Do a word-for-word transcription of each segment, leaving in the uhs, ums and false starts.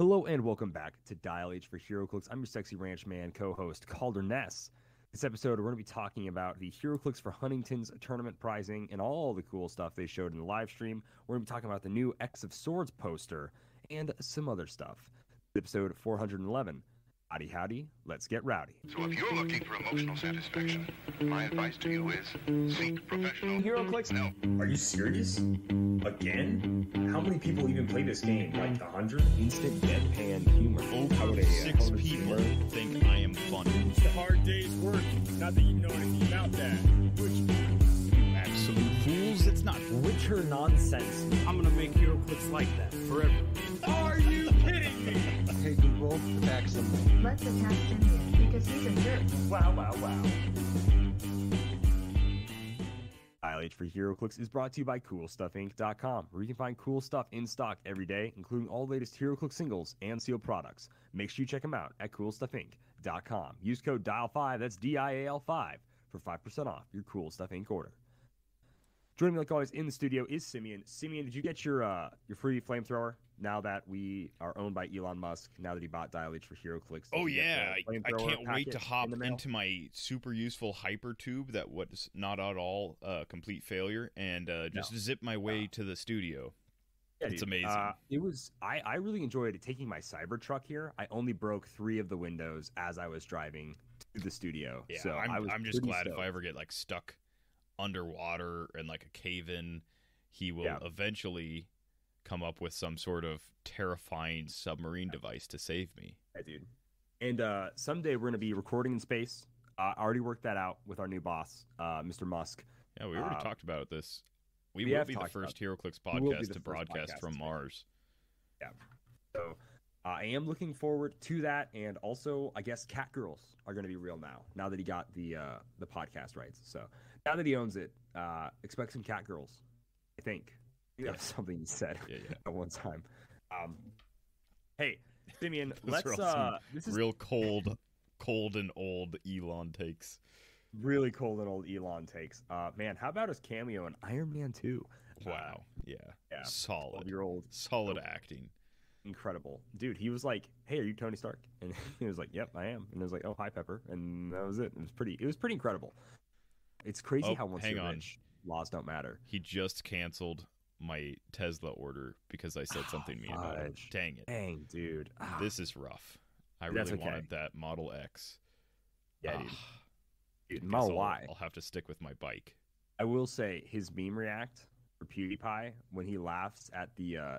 Hello and welcome back to Dial H for Heroclix. I'm your sexy ranch man co-host Calder Ness. This episode, we're going to be talking about the Heroclix for Huntington's tournament prizing and all the cool stuff they showed in the live stream. We're going to be talking about the new X of Swords poster and some other stuff. Episode four hundred eleven. Howdy, howdy, let's get rowdy. So if you're looking for emotional satisfaction, my advice to you is seek professional Heroclix. No. Are you serious? Again? How many people even play this game? Like a hundred? Instant deadpan humor. Over six people think I am funny. It's a hard day's work. Not that you know anything about that. Which you absolute fools, it's not witcher nonsense. I'm gonna make Heroclix like that forever. Are you kidding me? Hey Google, back something. Let's attack Indian because he's a jerk. Wow, wow, wow. Dial H for Heroclix is brought to you by Cool stuff inc dot com, where you can find cool stuff in stock every day, including all the latest Heroclix singles and sealed products. Make sure you check them out at Cool stuff inc dot com. Use code dial five, that's D I A L five, for five percent off your Cool Stuff Inc order. Joining me like always in the studio is Simeon. Simeon, did you get your uh, your free flamethrower now that we are owned by Elon Musk, now that he bought Dial H for Heroclix? Oh yeah, I, I can't wait to hop in into my super useful hyper tube that was not at all a uh, complete failure and uh, just no. zip my way no. to the studio. Yeah, it's dude. amazing. Uh, it was I, I really enjoyed it taking my Cybertruck here. I only broke three of the windows as I was driving to the studio. Yeah, so I'm, I was I'm just glad stoked. If I ever get like stuck underwater and like a cave in, he will yeah. eventually come up with some sort of terrifying submarine yeah. device to save me. Yeah, dude. And uh, someday we're going to be recording in space. Uh, I already worked that out with our new boss, uh, Mister Musk. Yeah, we already uh, talked about this. We, we will be the first Heroclix podcast to broadcast podcast from today. Mars. Yeah. So uh, I am looking forward to that. And also, I guess Catgirls are going to be real now, now that he got the uh, the podcast rights. So now that he owns it, uh, expect some Catgirls, I think. Yeah. That's something he said yeah, yeah. at one time. Um, hey, Simeon, let's. Uh, this is real cold, cold and old Elon takes. Really cold and old Elon takes. Uh, man, how about his cameo in Iron Man two? Wow. Uh, yeah. yeah. Solid. twelve-year-old. Solid acting. Incredible. Dude, he was like, hey, are you Tony Stark? And he was like, yep, I am. And I was like, oh, hi, Pepper. And that was it. It was pretty, it was pretty incredible. It's crazy oh, how once you're rich, laws don't matter. He just canceled my Tesla order because I said something oh, mean about it. Dang it. Dang, dude. Ah. This is rough. I dude, really okay. wanted that Model X. Yeah, ah. dude. dude Model Y. I'll, I'll have to stick with my bike. I will say his meme react for PewDiePie when he laughs at the uh,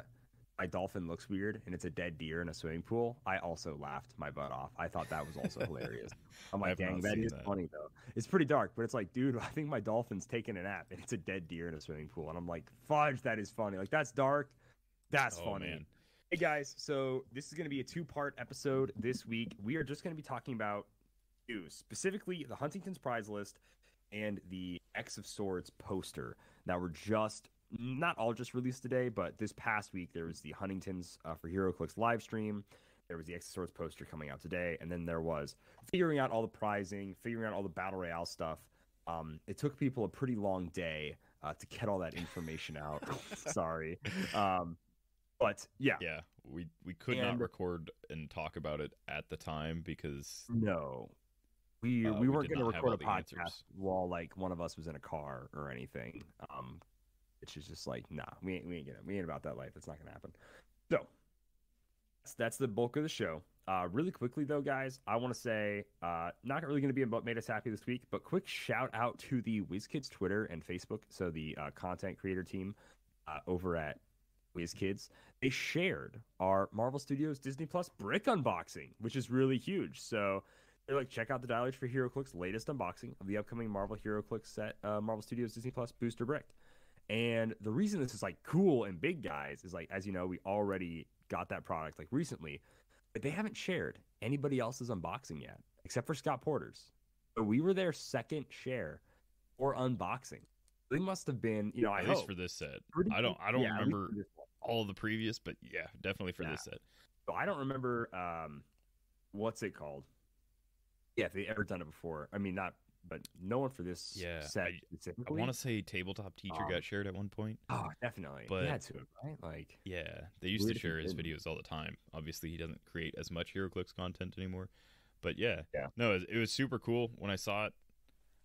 my dolphin looks weird and it's a dead deer in a swimming pool. I also laughed my butt off. I thought that was also hilarious. I'm like, dang, that is that. funny though. It's pretty dark, but it's like, dude, I think my dolphin's taking a nap and it's a dead deer in a swimming pool. And I'm like, fudge, that is funny. Like, that's dark. That's oh, funny. Man. Hey guys, so this is going to be a two-part episode this week. We are just going to be talking about news, specifically the Huntington's prize list and the X of Swords poster. Now we're just Not all just released today, but this past week there was the Huntington's uh, for Heroclix live stream. There was the X of Swords poster coming out today, and then there was figuring out all the prizing, figuring out all the battle royale stuff. Um, it took people a pretty long day uh, to get all that information out. Sorry, um, but yeah, yeah, we we could and... not record and talk about it at the time because no. We uh, we weren't we going to record a podcast answers. while like one of us was in a car or anything. Um, It's just like, nah, we ain't, we ain't gonna, we ain't about that life. It's not gonna happen. So that's the bulk of the show. Uh, really quickly though, guys, I want to say, uh, not really gonna be about made us happy this week, but quick shout out to the WizKids Twitter and Facebook. So the uh, content creator team uh, over at WizKids, they shared our Marvel Studios Disney Plus brick unboxing, which is really huge. So they're like, check out the Dial H for Heroclix latest unboxing of the upcoming Marvel Heroclix set, uh, Marvel Studios Disney Plus booster brick. And the reason this is like cool and big, guys, is like, as you know, we already got that product like recently, but they haven't shared anybody else's unboxing yet, except for Scott Porter's. So we were their second share or unboxing. They must have been, you know, at I least hope. for this set. I don't, I don't yeah, remember all of the previous, but yeah, definitely for nah. this set. So I don't remember um, what's it called. Yeah, if they ever done it before. I mean, not but no one for this yeah, set I, specifically. I want to say Tabletop Teacher um, got shared at one point. Oh, definitely. But yeah, to him, right? Like, yeah, they used to share his videos all the time. Obviously, he doesn't create as much HeroClix content anymore. But yeah, yeah. no, it, it was super cool. When I saw it,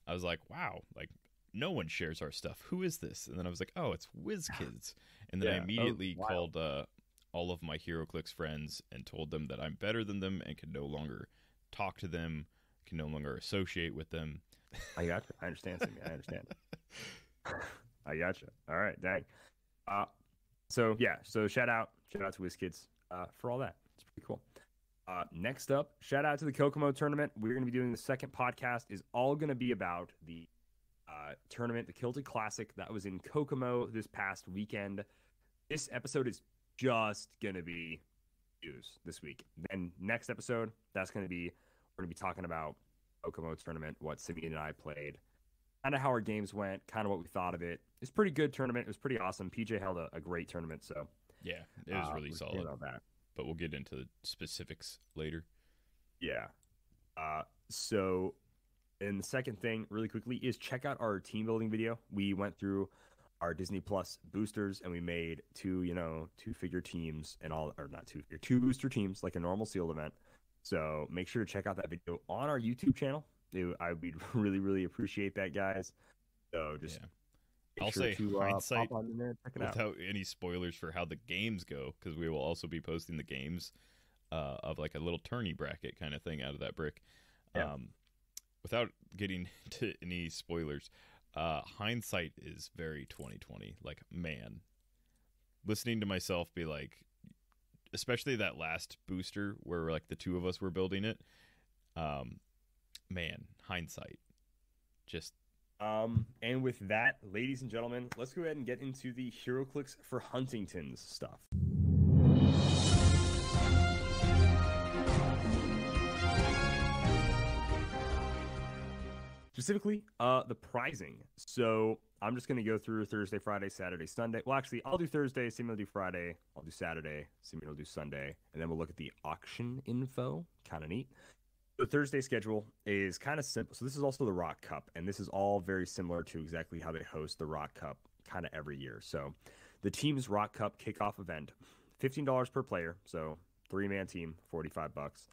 I was like, wow, like, no one shares our stuff. Who is this? And then I was like, oh, it's WizKids. And then yeah, I immediately called uh, all of my HeroClix friends and told them that I'm better than them and can no longer talk to them, can no longer associate with them. I got you. I understand, Sammy. I understand. I got you. All right, dang. Uh, so, yeah, so shout out. Shout out to WizKids uh, for all that. It's pretty cool. Uh, next up, shout out to the Kokomo tournament. We're going to be doing the second podcast. Is all going to be about the uh, tournament, the Kilted Classic that was in Kokomo this past weekend. This episode is just going to be news this week. Then next episode, that's going to be, we're going to be talking about Kokomo tournament, what Simeon and I played, kind of how our games went, kind of what we thought of it. It's pretty good tournament. It was pretty awesome. P J held a, a great tournament. So yeah, it was really uh, solid. About that. But we'll get into the specifics later. Yeah. Uh, so, and the second thing, really quickly, is check out our team building video. We went through our Disney Plus boosters, and we made two, you know, two-figure teams and all, or not two-figure, two booster teams, like a normal sealed event. So make sure to check out that video on our YouTube channel. Dude, I would really, really appreciate that, guys. So just... Yeah. I'll sure say to, hindsight uh, there, without out. any spoilers for how the games go, because we will also be posting the games uh, of like a little tourney bracket kind of thing out of that brick. Yeah. Um, without getting to any spoilers, uh, hindsight is very twenty twenty. Like, man, listening to myself be like, especially that last booster where like the two of us were building it. Um, man, hindsight just. Um, and with that, ladies and gentlemen, let's go ahead and get into the HeroClix for Huntington's stuff. Specifically, uh, the prizing. So I'm just going to go through Thursday, Friday, Saturday, Sunday. Well, actually, I'll do Thursday, Simeon will do Friday, I'll do Saturday, Simeon will do Sunday, and then we'll look at the auction info. Kind of neat. The Thursday schedule is kind of simple. So this is also the Rock Cup, and this is all very similar to exactly how they host the Rock Cup kind of every year. So the team's Rock Cup kickoff event, fifteen dollars per player. So three-man team, forty-five bucks.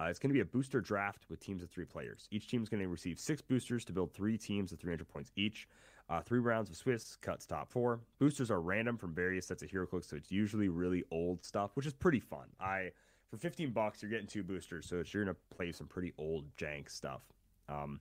Uh, it's going to be a booster draft with teams of three players. Each team is going to receive six boosters to build three teams of three hundred points each. Uh, three rounds of Swiss cuts top four. Boosters are random from various sets of HeroClix, so it's usually really old stuff, which is pretty fun. I... For fifteen bucks, you're getting two boosters, so you're going to play some pretty old, jank stuff. Um,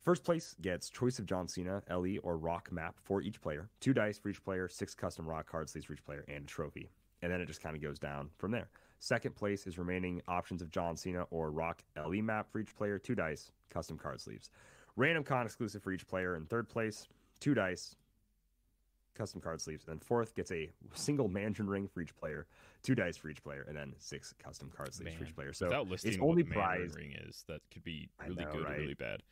first place gets choice of John Cena, L E, or Rock map for each player. Two dice for each player, six custom Rock card sleeves for each player, and a trophy. And then it just kind of goes down from there. Second place is remaining options of John Cena or Rock L E map for each player. Two dice, custom card sleeves. Random con exclusive for each player. In third place, two dice, custom card sleeves. Then fourth gets a single Mandarin ring for each player, two dice for each player, and then six custom card sleeves Man. for each player. So without listing it's only what the Mandarin prize ring is, that could be really know, good right? or really bad.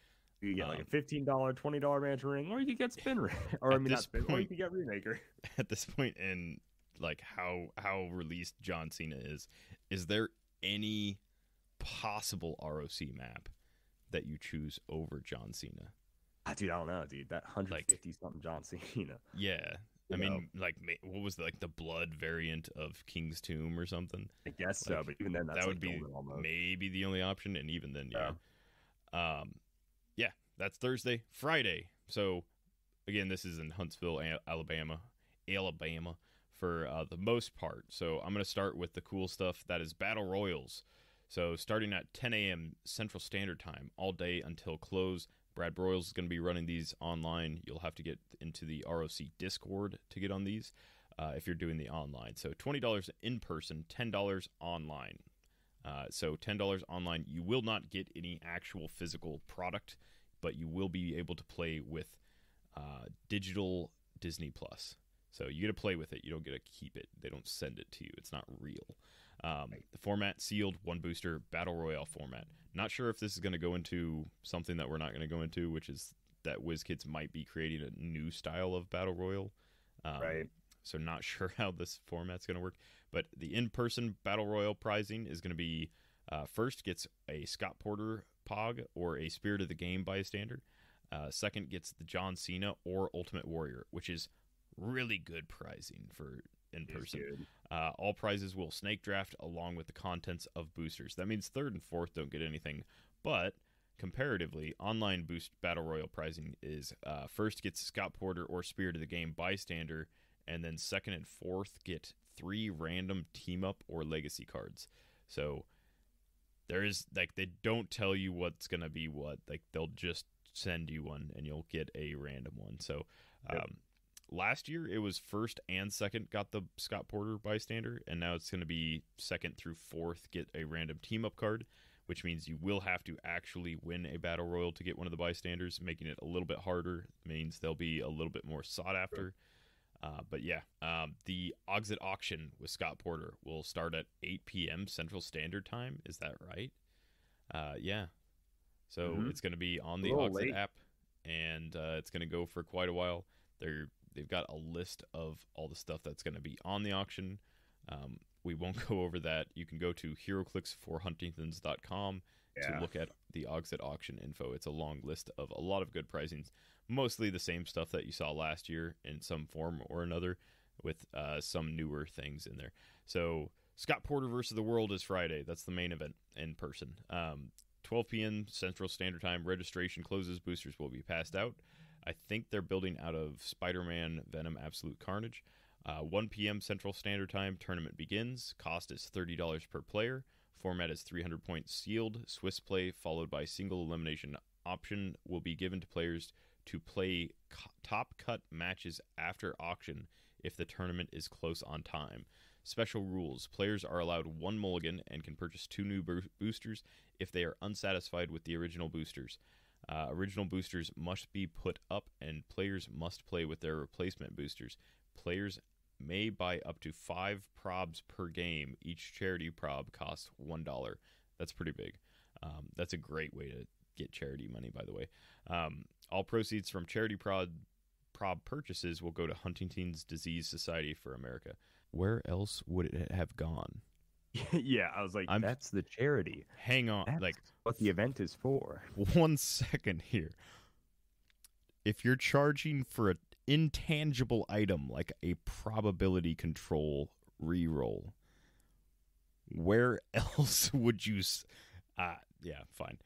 You get um, like a fifteen dollar, twenty dollar Mandarin ring, or you could get spin ring, or I mean not spin, point, or you could get Remaker. At this point in like how how released John Cena is, is there any possible R O C map that you choose over John Cena? Dude, I don't know, dude. That one hundred fifty something like, John Cena. Yeah. I you mean, know? like, what was the, like the blood variant of King's Tomb or something? I guess like, so, but even then, that's that would like be almost. maybe the only option. And even then, yeah. yeah. Um, yeah, that's Thursday. Friday. So, again, this is in Huntsville, Alabama. Alabama for uh, the most part. So, I'm going to start with the cool stuff that is Battle Royals. So, starting at ten a.m. Central Standard Time all day until close. Brad Broyles is going to be running these online. You'll have to get into the R O C Discord to get on these uh, if you're doing the online. So twenty dollars in person, ten dollars online. Uh, so ten dollars online. You will not get any actual physical product, but you will be able to play with uh, digital Disney Plus. So you get to play with it. You don't get to keep it. They don't send it to you. It's not real. Um, the format sealed, one booster, battle royale format. Not sure if this is going to go into something that we're not going to go into, which is that WizKids might be creating a new style of battle royale. Um, right. So not sure how this format's going to work. But the in-person battle royale prizing is going to be uh, first gets a Scott Porter Pog or a Spirit of the Game Bystander. Uh, second gets the John Cena or Ultimate Warrior, which is really good pricing for in person. Uh, all prizes will snake draft along with the contents of boosters. That means third and fourth don't get anything, but comparatively, online boost battle royal pricing is uh, first gets Scott Porter or Spirit of the Game Bystander, and then second and fourth get three random team up or legacy cards. So there is, like, they don't tell you what's gonna be what. Like, they'll just send you one and you'll get a random one. So um, yep. Last year it was first and second got the Scott Porter Bystander, and now it's gonna be second through fourth get a random team up card, which means you will have to actually win a battle royal to get one of the Bystanders, making it a little bit harder. It means they'll be a little bit more sought after. Sure. Uh, but yeah, um, the Auxit auction with Scott Porter will start at eight p.m. Central Standard Time. Is that right? Uh, yeah. So mm-hmm. It's going to be on the Auxit late. app, and uh, it's going to go for quite a while. They're, they've got a list of all the stuff that's going to be on the auction. Um, we won't go over that. You can go to heroclix for huntingtons dot com yeah. to look at the Auxit auction info. It's a long list of a lot of good pricings, mostly the same stuff that you saw last year in some form or another, with uh, some newer things in there. So Scott Porter versus the World is Friday. That's the main event in person. Um, twelve p.m. Central Standard Time. Registration closes. Boosters will be passed out. I think they're building out of Spider-Man, Venom, Absolute Carnage. Uh, one p.m. Central Standard Time, tournament begins. Cost is thirty dollars per player. Format is three hundred points sealed. Swiss play followed by single elimination option will be given to players to play co- top cut matches after auction if the tournament is close on time. Special rules. Players are allowed one mulligan and can purchase two new bo- boosters if they are unsatisfied with the original boosters. Uh, original boosters must be put up and players must play with their replacement boosters. Players may buy up to five probs per game. Each charity prob costs one dollar. That's pretty big. Um, that's a great way to get charity money, by the way. Um, all proceeds from charity prob, prob purchases will go to Huntington's Disease Society for America. Where else would it have gone? Yeah, I was like, I'm, that's the charity. Hang on. That's like what the event is for. One second here. If you're charging for a intangible item like a probability control reroll, where else would you s- uh yeah fine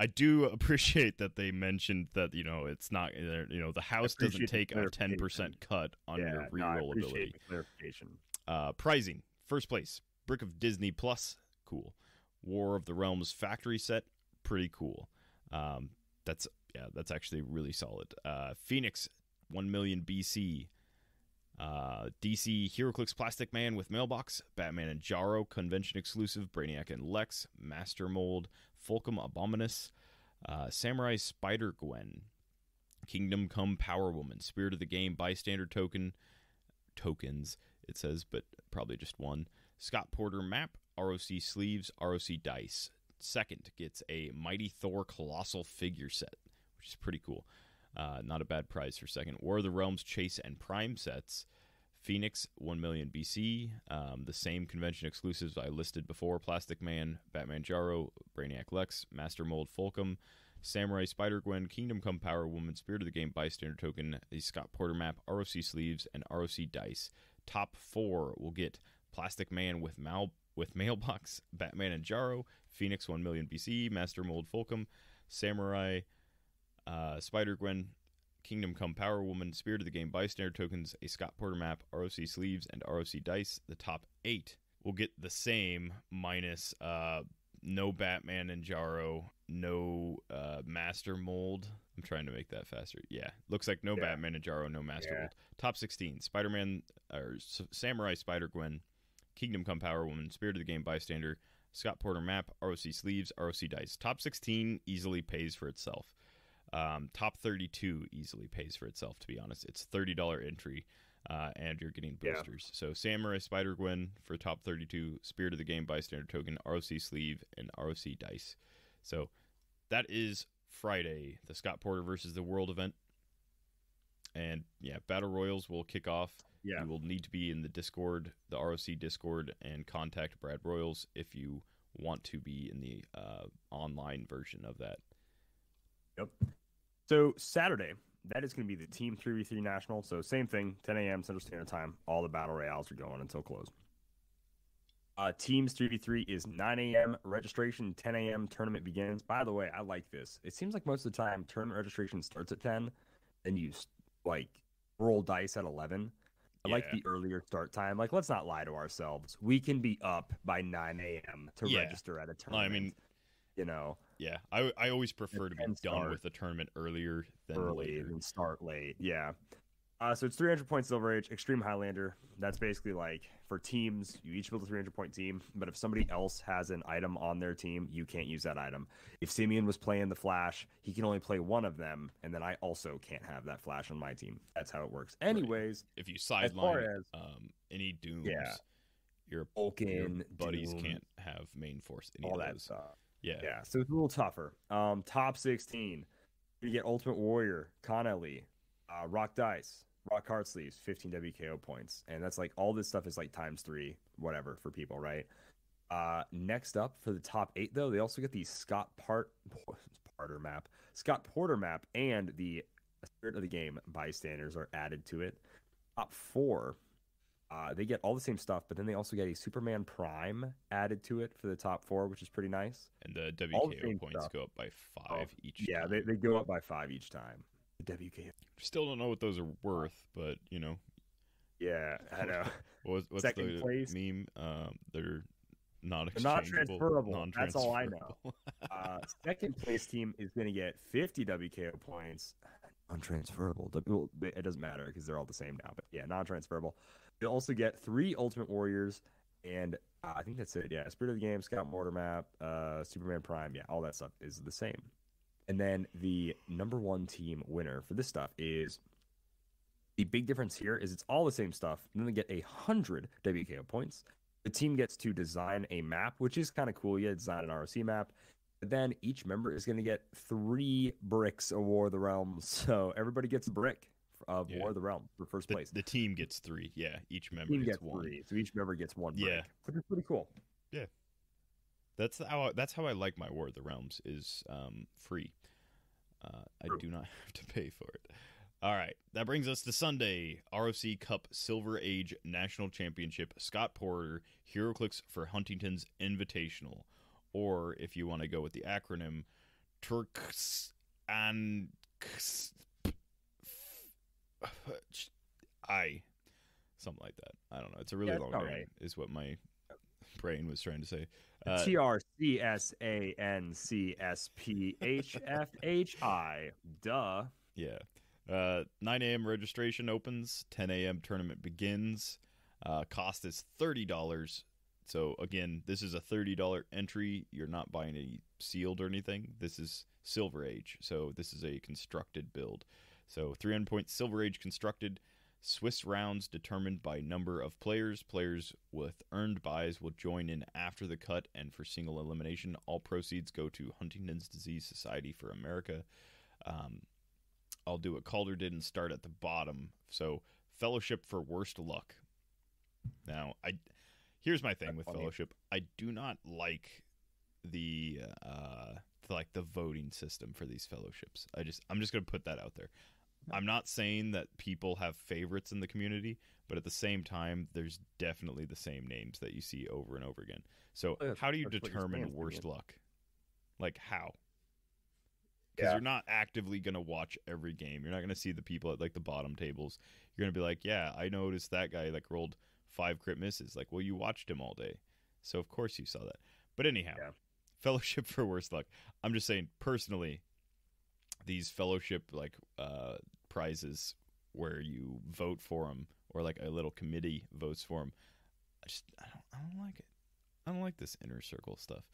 I do appreciate that they mentioned that, you know, it's not, you know, the house doesn't take a ten percent cut on yeah, your reroll no, ability. Clarification. Uh pricing. First place, brick of Disney Plus, cool. War of the Realms factory set, pretty cool. Um that's yeah, that's actually really solid. Uh Phoenix one million B C, uh, D C Heroclix Plastic Man with Mailbox, Batman and Jaro, Convention Exclusive, Brainiac and Lex, Master Mold, Fulcrum Abominus, uh, Samurai Spider-Gwen, Kingdom Come Power Woman, Spirit of the Game Bystander Token, tokens it says, but probably just one, Scott Porter Map, R O C Sleeves, R O C Dice. Second gets a Mighty Thor Colossal Figure Set, which is pretty cool. Uh, not a bad prize for second. War of the Realms, Chase, and Prime sets. Phoenix, one million B C. Um, the same convention exclusives I listed before. Plastic Man, Batman Jaro, Brainiac Lex, Master Mold Fulcrum, Samurai Spider-Gwen, Kingdom Come Power Woman, Spirit of the Game Bystander Token, the Scott Porter Map, R O C Sleeves, and R O C Dice. Top four will get Plastic Man with Mal- with Mailbox, Batman and Jaro, Phoenix, one million B C, Master Mold Fulcrum, Samurai... Uh, Spider-Gwen, Kingdom Come Power Woman, Spirit of the Game Bystander Tokens, a Scott Porter Map, R O C Sleeves, and R O C Dice. The top eight will get the same, minus uh, no Batman and Jaro, no uh, Master Mold. I'm trying to make that faster. Yeah, looks like no yeah. Batman and Jaro, no Master yeah. Mold. Top sixteen, Spider-Man, or S- Samurai Spider-Gwen, Kingdom Come Power Woman, Spirit of the Game Bystander, Scott Porter Map, R O C Sleeves, R O C Dice. Top sixteen easily pays for itself. Um, top thirty-two easily pays for itself, to be honest. It's thirty dollars entry, uh, and you're getting boosters. Yeah. So Samurai Spider-Gwen for top thirty-two, Spirit of the Game Bystander Token, R O C Sleeve, and R O C Dice. So that is Friday, the Scott Porter versus the World event. And yeah, Battle Royals will kick off. Yeah. You will need to be in the Discord, the R O C Discord, and contact Brad Royals if you want to be in the uh, online version of that. Yep. So Saturday, that is going to be the Team three v three National. So same thing, ten a.m. Central Standard Time. All the battle royales are going until close. Uh, Teams three v three is nine a.m. Registration, ten a.m. Tournament begins. By the way, I like this. It seems like most of the time, tournament registration starts at ten, and you like roll dice at eleven. I yeah. like the earlier start time. Like, let's not lie to ourselves. We can be up by nine a.m. to yeah. register at a tournament. No, I mean, you know. Yeah, I I always prefer to be done with the tournament earlier than early later. And start late. Yeah. Uh, so it's three hundred point Silver Age, Extreme Highlander. That's basically like for teams, you each build a three hundred point team, but if somebody else has an item on their team, you can't use that item. If Simeon was playing the Flash, he can only play one of them, and then I also can't have that Flash on my team. That's how it works. Anyways, right. If you sideline um, any Dooms, yeah. your Vulcan buddies Doom, can't have main force. Any all of those. That stuff. Yeah. yeah. So it's a little tougher. Um, top sixteen, you get Ultimate Warrior, Connelly, uh, Rock Dice. Rock Card Sleeves, fifteen W K O points. And that's like, all this stuff is like times three, whatever, for people, right? Uh, next up for the top eight, though, they also get the Scott Part- Porter map. Scott Porter map and the Spirit of the Game Bystanders are added to it. Top four, uh, they get all the same stuff, but then they also get a Superman Prime added to it for the top four, which is pretty nice. And the W K O points stuff. go up by five oh, each yeah, time. Yeah, they, they go up by five each time. W K O. Still don't know what those are worth, but you know. Yeah, I know. What's, what's Second the place. meme? Um, they're not they're not transferable. Non-transferable. That's all I know. uh, second place team is going to get fifty W K O points. Non-transferable. It doesn't matter because they're all the same now. But yeah, non-transferable. They also get three Ultimate Warriors, and uh, I think that's it. Yeah, Spirit of the Game, Scott Mortar map, uh, Superman Prime. Yeah, all that stuff is the same. And then the number one team winner for this stuff is the big difference here is it's all the same stuff. And then they get a hundred W K O points. The team gets to design a map, which is kind of cool. Yeah, design an R O C map. But then each member is going to get three bricks of War of the Realms. So everybody gets a brick of yeah. War of the Realms for first the, place. The team gets three. Yeah, each member team gets, gets one. Three. So each member gets one brick, yeah. which is pretty cool. Yeah. That's how that's how I like my War of the Realms is um, free. Uh, I do not have to pay for it. All right, that brings us to Sunday, R O C Cup Silver Age National Championship. Scott Porter, Heroclix for Huntington's Invitational, or if you want to go with the acronym, Turks and I, something like that. I don't know. It's a really yeah, long name, right. is what my brain was trying to say. Uh, T R C S A N C S P H F H I. Duh. Yeah. Uh, nine a.m. registration opens. ten a.m. tournament begins. Uh, cost is thirty dollars. So, again, this is a thirty dollars entry. You're not buying any sealed or anything. This is Silver Age. So, this is a constructed build. So, three hundred point Silver Age constructed. Swiss rounds determined by number of players. Players with earned buys will join in after the cut, and for single elimination, all proceeds go to Huntington's Disease Society for America. Um, I'll do what Calder did and start at the bottom. So, Fellowship for Worst Luck. Now, I here's my thing That's with funny. Fellowship. I do not like the uh, like the voting system for these fellowships. I just I'm just gonna put that out there. I'm not saying that people have favorites in the community, but at the same time, there's definitely the same names that you see over and over again. So uh, how do you determine worst luck? Like how? Because yeah. you're not actively going to watch every game. You're not going to see the people at like the bottom tables. You're going to be like, yeah, I noticed that guy like rolled five crit misses. Like, well, you watched him all day. So of course you saw that. But anyhow, yeah. Fellowship for worst luck. I'm just saying personally, these fellowship like uh, prizes where you vote for them, or like a little committee votes for them. I just I don't I don't like it. I don't like this inner circle stuff.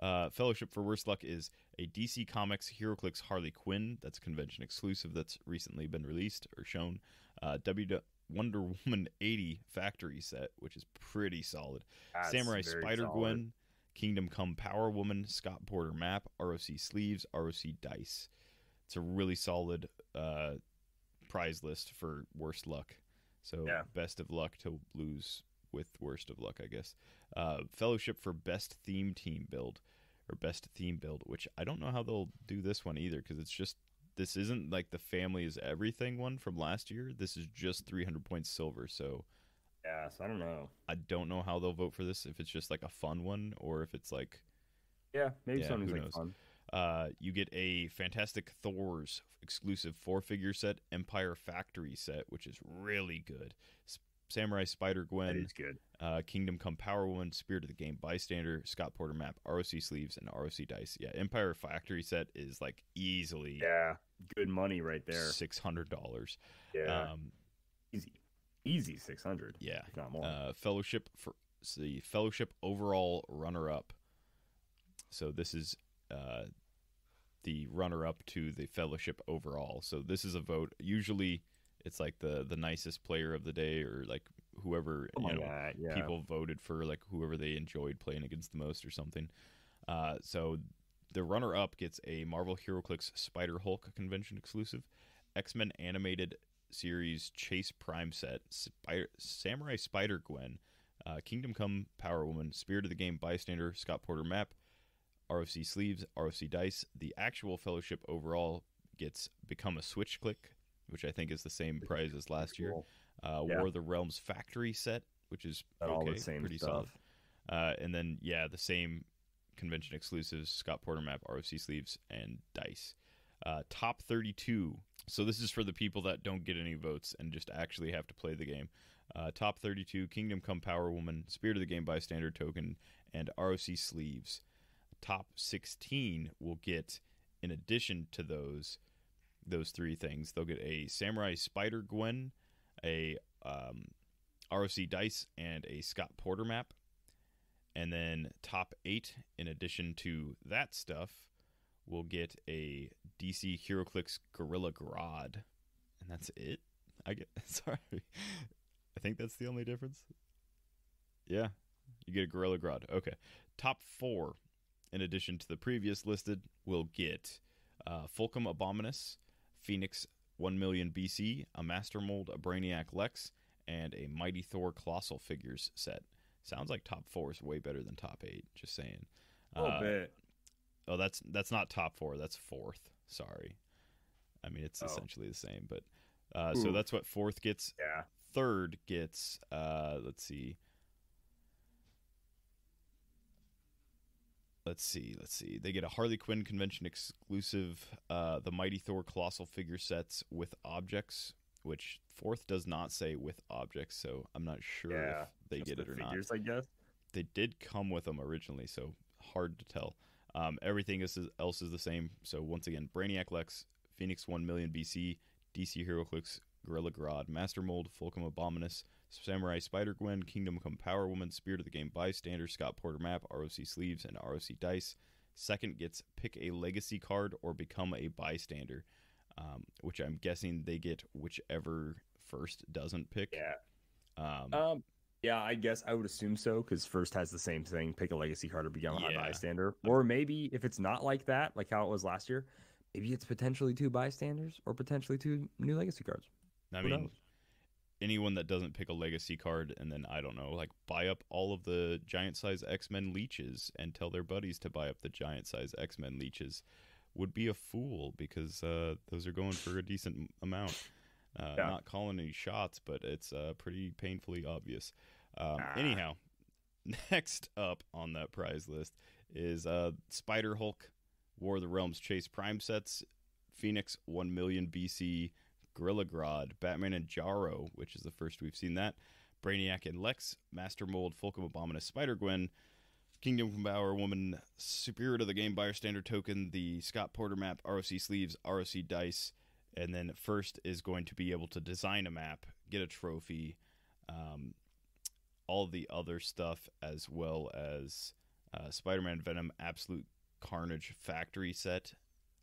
Uh, Fellowship for Worst Luck is a D C Comics Heroclix Harley Quinn. That's a convention exclusive that's recently been released or shown. Uh, w Wonder Woman eighty Factory set, which is pretty solid. That's Samurai Spider-Gwen, Kingdom Come Power Woman, Scott Porter map, R O C sleeves, R O C dice. It's a really solid uh, prize list for worst luck. So yeah. best of luck to lose with worst of luck, I guess. Uh, Fellowship for Best Theme Team Build, or Best Theme Build, which I don't know how they'll do this one either, because it's just, this isn't like the Family is Everything one from last year. This is just three hundred points silver, so... Yeah, so I don't know. I don't know how they'll vote for this, if it's just like a fun one, or if it's like... Yeah, maybe yeah, something's like fun. Uh, you get a Fantastic Thors exclusive four-figure set, Empire Factory set, which is really good. Samurai Spider-Gwen. That is good. Uh, Kingdom Come Power Woman, Spirit of the Game, Bystander, Scott Porter map, R O C sleeves, and R O C dice. Yeah, Empire Factory set is like easily... Yeah, good money right there. six hundred dollars. Yeah, um, easy. Easy six hundred. Yeah. If not more. Uh, Fellowship for the Fellowship overall runner-up. So this is uh, the runner-up to the Fellowship overall. So this is a vote. Usually it's like the, the nicest player of the day, or like whoever oh you know, God, yeah. people voted for, like whoever they enjoyed playing against the most or something. Uh, so the runner-up gets a Marvel Heroclix Spider-Hulk convention exclusive, X-Men animated series Chase Prime set, Spider, Samurai Spider-Gwen, uh, Kingdom Come Power Woman, Spirit of the Game Bystander, Scott Porter map, R O C sleeves, R O C dice. The actual Fellowship overall gets Become a Switch Click, which I think is the same prize as last year. Uh, yeah. War of the Realms Factory set, which is okay, all the same pretty stuff. Solid. Uh, and then, yeah, the same convention exclusives, Scott Porter map, R O C sleeves, and dice. Uh, top thirty-two. So this is for the people that don't get any votes and just actually have to play the game. Uh, top thirty-two, Kingdom Come Power Woman, Spirit of the Game Bystander token, and R O C sleeves. Top sixteen will get, in addition to those those three things, they'll get a Samurai Spider-Gwen, a um, R O C dice, and a Scott Porter map. And then top eight, in addition to that stuff, we'll get a D C Heroclix Gorilla Grodd, and that's it. I get sorry. I think that's the only difference. Yeah, you get a Gorilla Grodd. Okay, top four. In addition to the previous listed, we'll get uh, Fulcrum Abominus, Phoenix one million B C, a Master Mold, a Brainiac Lex, and a Mighty Thor Colossal Figures set. Sounds like top four is way better than top eight. Just saying. A little uh, bit. Oh, that's that's not top four. That's fourth. Sorry. I mean, it's oh. essentially the same, but uh, so that's what fourth gets. Yeah. Third gets, uh, let's see. Let's see. Let's see. They get a Harley Quinn convention exclusive, uh, the Mighty Thor Colossal Figure sets with objects, which fourth does not say with objects, so I'm not sure yeah, if they get it or figures, not. I guess. They did come with them originally, so hard to tell. Um, everything else is, else is the same. So once again, Brainiac Lex, Phoenix one million B C, D C Heroclix, Gorilla Grodd, Master Mold, Fulcrum Abominus, Samurai Spider-Gwen, Kingdom Come Power Woman, Spirit of the Game Bystander, Scott Porter map, R O C sleeves, and R O C dice. Second gets Pick a Legacy card or Become a Bystander, um, which I'm guessing they get whichever first doesn't pick. Yeah. Um, um. Yeah, I guess I would assume so, because first has the same thing, pick a legacy card or become yeah. a bystander. Or maybe if it's not like that, like how it was last year, maybe it's potentially two bystanders or potentially two new legacy cards. I Who mean, knows? Anyone that doesn't pick a legacy card and then, I don't know, like buy up all of the giant-size X-Men leeches and tell their buddies to buy up the giant-size X-Men leeches would be a fool, because uh, those are going for a decent amount. Uh, yeah. Not calling any shots, but it's uh, pretty painfully obvious. Um, ah. Anyhow, next up on that prize list is uh, Spider-Hulk, War of the Realms Chase Prime sets, Phoenix one million B C, Gorilla Grodd, Batman and Jaro, which is the first we've seen that, Brainiac and Lex, Master Mold, Fulcrum Abominus, Spider-Gwen, Kingdom Come Power Woman, Spirit of the Game Bystander token, the Scott Porter map, R O C sleeves, R O C dice. And then first is going to be able to design a map, get a trophy, um, all the other stuff, as well as uh, Spider-Man Venom Absolute Carnage Factory set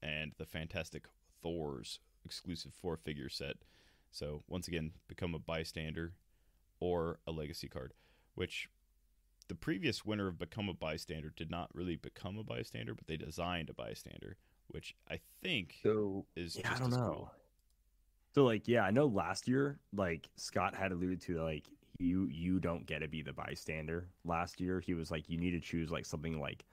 and the Fantastic Thors exclusive four-figure set. So once again, become a bystander or a legacy card, which the previous winner of Become a Bystander did not really become a bystander, but they designed a bystander, which I think so, is yeah, just I don't as know. Cool. So, like, yeah, I know last year, like, Scott had alluded to, like, you you don't get to be the bystander. Last year he was like, you need to choose like something like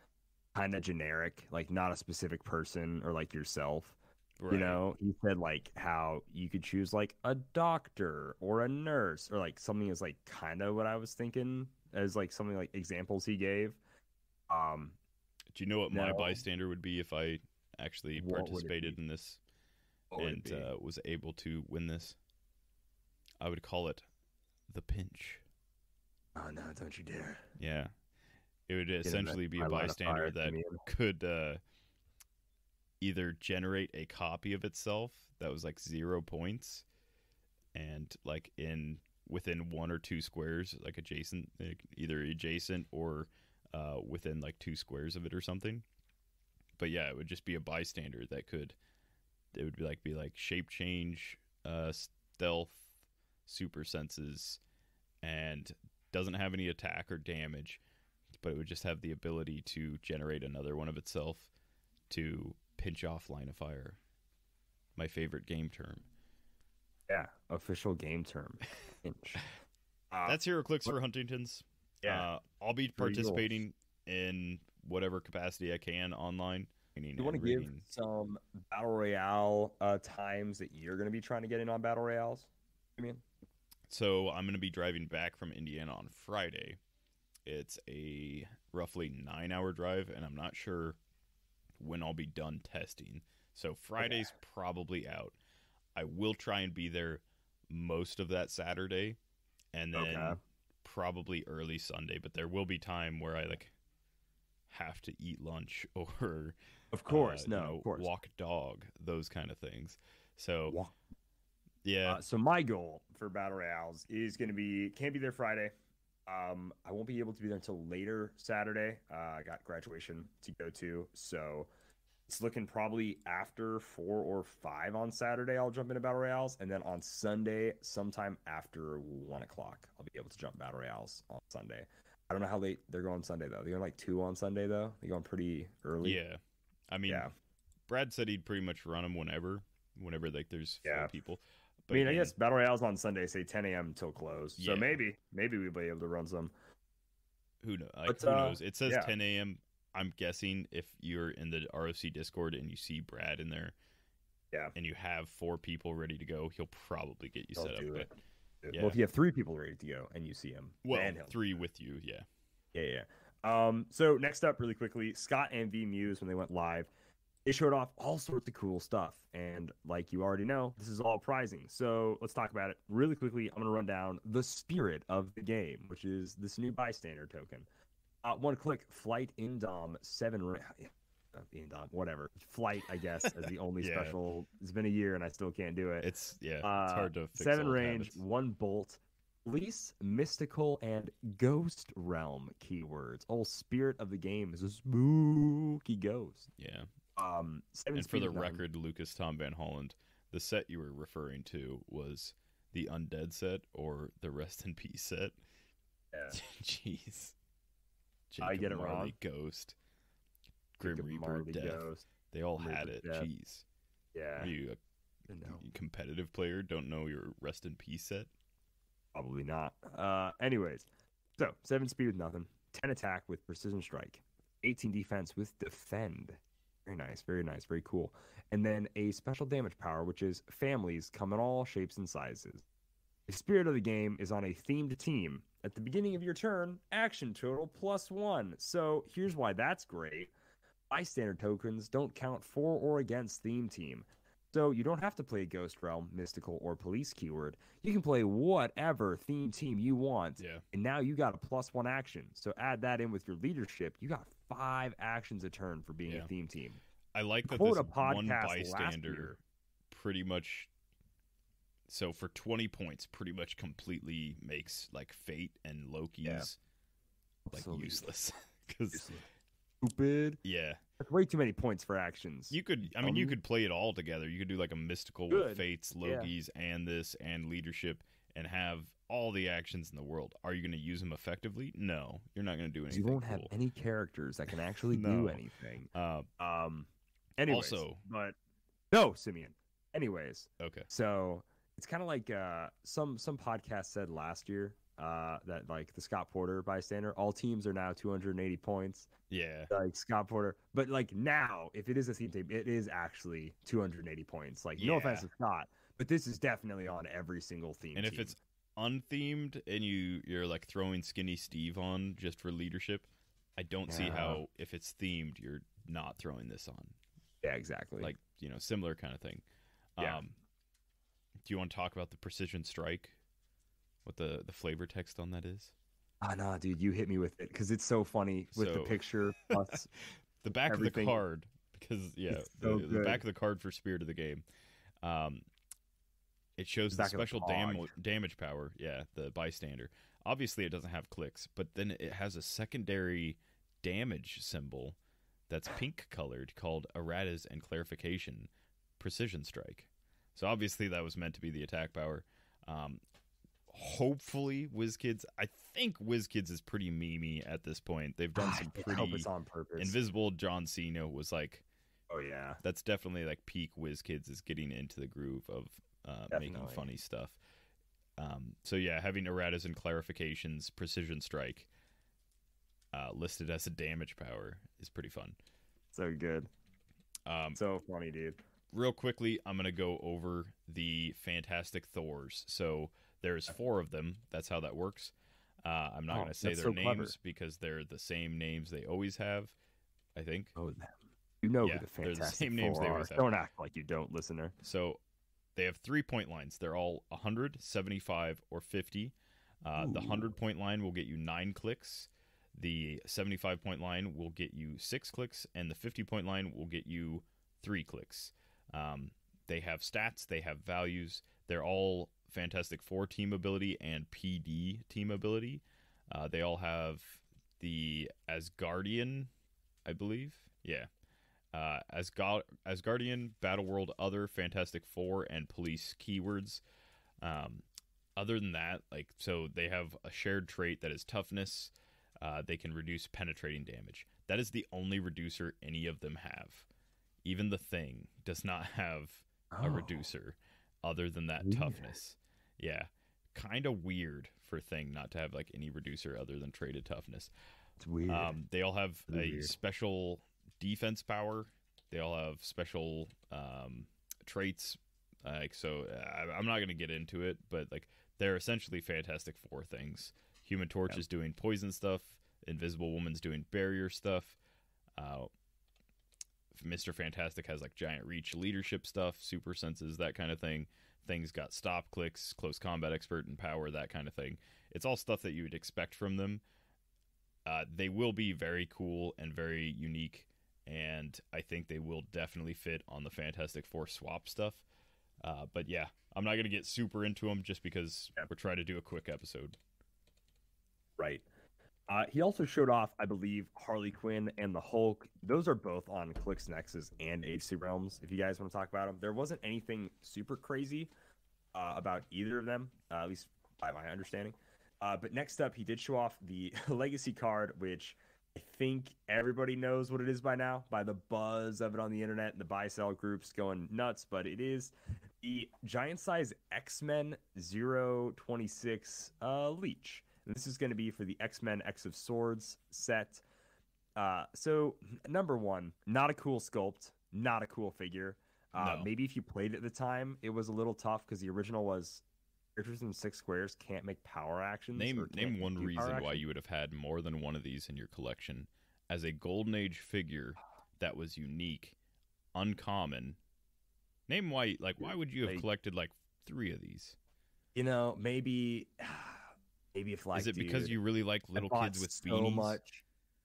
kind of generic, like not a specific person or like yourself. Right. You know, he said like how you could choose like a doctor or a nurse or like something is like kind of what I was thinking as like something like examples he gave. Um, do you know what no, my bystander would be if I actually participated in this what and uh, was able to win this? I would call it the pinch. Oh no! Don't you dare! Yeah, it would essentially be a bystander that could uh, either generate a copy of itself that was like zero points, and like in within one or two squares, like adjacent, like either adjacent or uh, within like two squares of it or something. But yeah, it would just be a bystander that could. It would be like be like shape change, uh, stealth, super senses, and doesn't have any attack or damage, but it would just have the ability to generate another one of itself to pinch off line of fire. My favorite game term. Yeah, official game term. Pinch. Uh, that's HeroClix for Huntington's. Yeah, uh, I'll be participating in whatever capacity I can online. You want to give some battle royale uh, times that you're going to be trying to get in on battle royales? I mean, so I'm going to be driving back from Indiana on Friday. It's a roughly nine hour drive, and I'm not sure when I'll be done testing. So Friday's yeah. probably out. I will try and be there most of that Saturday, and then okay. probably early Sunday. But there will be time where I like have to eat lunch or, of course, uh, no, you know, of course. walk dog, those kind of things. So. Walk. Yeah. Uh, so my goal for battle royales is going to be can't be there Friday. Um, I won't be able to be there until later Saturday. Uh, I got graduation to go to, so it's looking probably after four or five on Saturday. I'll jump into battle royales, and then on Sunday, sometime after one o'clock, I'll be able to jump battle royales on Sunday. I don't know how late they're going Sunday though. They're going like two on Sunday though. They're going pretty early. Yeah, I mean, yeah. Brad said he'd pretty much run them whenever, whenever like there's four yeah. people. But I mean, then, I guess battle royales on Sunday say ten a.m. till close, yeah. so maybe, maybe we'll be able to run some. Who knows? Like, but, who uh, knows? It says yeah. ten a.m. I'm guessing if you're in the R O C Discord and you see Brad in there, yeah, and you have four people ready to go, he'll probably get you I'll set up. But, yeah. Well, if you have three people ready to go and you see him, well, three with you, yeah, yeah, yeah. Um, so next up, really quickly, Scott and V Muse when they went live. They showed off all sorts of cool stuff, and like you already know, this is all prizing. So let's talk about it really quickly. I'm going to run down the Spirit of the Game, which is this new bystander token. Uh, one click, flight in Dom, seven rounds. In Dom, whatever. Flight, I guess, is the only yeah. special. It's been a year, and I still can't do it. It's, yeah, uh, it's hard to fix. Seven range, habits. One bolt. Police, mystical, and ghost realm keywords. Oh, Spirit of the Game is a spooky ghost. Yeah. Um, and for the record, Lucas Tom Van Holland, the set you were referring to was the Undead set or the Rest in Peace set. Yeah. Jeez. Jacob I get it Marley wrong. Ghost, Grim Jacob Reaper, Marley Death. Ghost, they all Reaper had it. Death. Jeez. Yeah. Are you a no. competitive player? Don't know your Rest in Peace set? Probably not. Uh, anyways, so seven speed with nothing, ten attack with precision strike, eighteen defense with defend. Very nice, very nice, very cool. And then a special damage power, which is families come in all shapes and sizes. The Spirit of the Game is on a themed team. At the beginning of your turn, action total plus one. So here's why that's great. Bystander tokens don't count for or against theme team. So you don't have to play Ghost Realm, Mystical, or Police keyword. You can play whatever theme team you want. Yeah. And now you got a plus one action. So add that in with your leadership. You got five actions a turn for being yeah. a theme team. I like that this one bystander pretty much, so for twenty points, pretty much completely makes like Fate and Loki's yeah. like Absolutely. useless. Because stupid. Yeah. That's way too many points for actions. You could, I mean, um, you could play it all together. You could do like a mystical good. with Fates, Loki's, yeah. and this, and leadership, and have all the actions in the world. Are you going to use them effectively? No, you're not going to do anything. You won't cool. have any characters that can actually no. do anything. Uh, um, anyways, also, but no, Simeon. Anyways, okay. So it's kind of like uh, some some podcast said last year uh, that like the Scott Porter bystander. All teams are now two hundred eighty points. Yeah, like Scott Porter. But like now, if it is a team tape, it is actually two hundred eighty points. Like, yeah. No offense to Scott, but this is definitely on every single theme. And if team. It's unthemed and you you're like throwing Skinny Steve on just for leadership, I don't yeah. see how. If it's themed, you're not throwing this on. Yeah, exactly. Like, you know, similar kind of thing. Yeah. Um, do you want to talk about the precision strike? What the, the flavor text on that is? Ah, no, dude, you hit me with it because it's so funny with so, the picture plus the back everything. Of the card. Because yeah, so the, the back of the card for Spirit of the Game. Um, it shows the, the special the dam damage power. Yeah, the bystander. Obviously, it doesn't have clicks, but then it has a secondary damage symbol that's pink colored called erratas and clarification precision strike. So obviously that was meant to be the attack power. Um, hopefully WizKids, I think WizKids is pretty memey at this point. They've done some pretty I hope it's on purpose. Invisible John Cena was like, oh yeah, that's definitely like peak WizKids is getting into the groove of uh, making funny stuff. Um, so yeah, having erratas and clarifications, precision strike uh, listed as a damage power is pretty fun. So good. Um, so funny, dude. Real quickly, I'm going to go over the Fantastic Thors. So there's four of them. That's how that works. Uh, I'm not oh, going to say their so names clever. Because they're the same names they always have, I think. Oh, you know yeah, who the Fantastic they're the same names they always have. Don't act like you don't, listener. So they have three point lines. They're all one hundred, seventy-five, or fifty. Uh, the one hundred point line will get you nine clicks. The seventy-five point line will get you six clicks. And the fifty point line will get you three clicks. Um, they have stats, they have values. They're all Fantastic Four team ability and P D team ability. Uh, they all have the Asgardian, I believe. Yeah. Uh, Asgard Asgardian, Battleworld, Other, Fantastic Four, and Police keywords. Um, other than that, like, so they have a shared trait that is toughness. Uh, they can reduce penetrating damage. That is the only reducer any of them have. Even the Thing does not have a oh. reducer other than that weird. Toughness. Yeah. Kind of weird for Thing not to have like any reducer other than traded toughness. It's weird. Um, they all have it's a weird. Special defense power. They all have special um, traits. Like, so I, I'm not going to get into it, but like they're essentially Fantastic Four things. Human Torch yep. is doing poison stuff. Invisible Woman's doing barrier stuff. Uh, Mister Fantastic has like giant reach, leadership stuff, super senses, that kind of thing. Things got stop clicks, close combat expert, and power, that kind of thing. It's all stuff that you would expect from them. Uh, they will be very cool and very unique, and I think they will definitely fit on the Fantastic Four swap stuff. Uh, but yeah, I'm not going to get super into them just because we're trying to do a quick episode. Right. Uh, he also showed off, I believe, Harley Quinn and the Hulk. Those are both on Clix Nexus and H C Realms, if you guys want to talk about them. There wasn't anything super crazy uh, about either of them, uh, at least by my understanding. Uh, but next up, he did show off the Legacy card, which I think everybody knows what it is by now, by the buzz of it on the internet and the buy-sell groups going nuts. But it is the giant-size X-Men zero twenty-six uh, Leech. And this is going to be for the X-Men X of Swords set. Uh, so, number one, not a cool sculpt, not a cool figure. Uh, no. Maybe if you played at the time, it was a little tough because the original was characters in six squares can't make power actions. Name, name one reason why you would have had more than one of these in your collection as a Golden Age figure that was unique, uncommon. Name why, like, why would you have collected like three of these? You know, maybe. Maybe if like is it dude, because you really like little kids with so beanies? Much.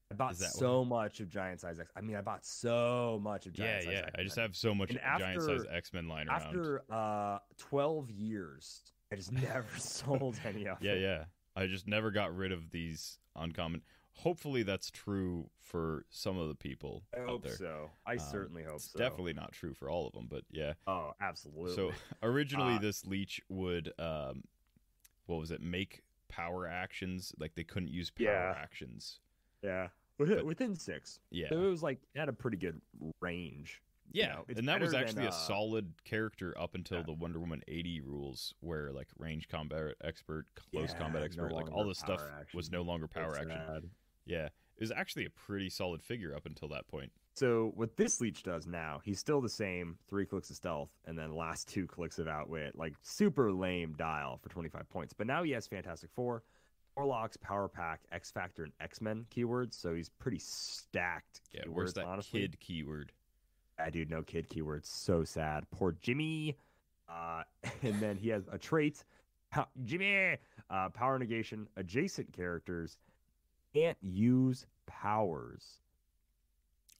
I bought so one? much of Giant Size X. I mean, I bought so much of Giant yeah, Size yeah. X. Yeah, yeah. I just have so much after, Giant Size X-Men lying around. After uh, twelve years, I just never sold any of yeah, them. Yeah, yeah. I just never got rid of these uncommon. Hopefully, that's true for some of the people I out hope there. So. I um, certainly hope it's so. Definitely not true for all of them, but yeah. Oh, absolutely. So originally, uh, this leech would um, what was it? Make power actions, like they couldn't use power yeah. actions yeah within, but, within six yeah so it was like it had a pretty good range Yeah, you know, it's and that was actually than, uh, a solid character up until yeah. the Wonder Woman eighty rules, where like range combat expert, close yeah, combat expert, no like all this stuff action. was no longer power it's action. Bad. Yeah, it was actually a pretty solid figure up until that point. So what this leech does now, he's still the same, three clicks of stealth, and then last two clicks of outwit, like super lame dial for twenty-five points. But now he has Fantastic Four, Orlocks, Power Pack, X Factor, and X-Men keywords, so he's pretty stacked yeah, keywords, where's that honestly. Kid keyword? Ah, dude, no kid keywords. So sad. Poor Jimmy. Uh, and then he has a trait. How, Jimmy! Uh, power negation. Adjacent characters can't use powers.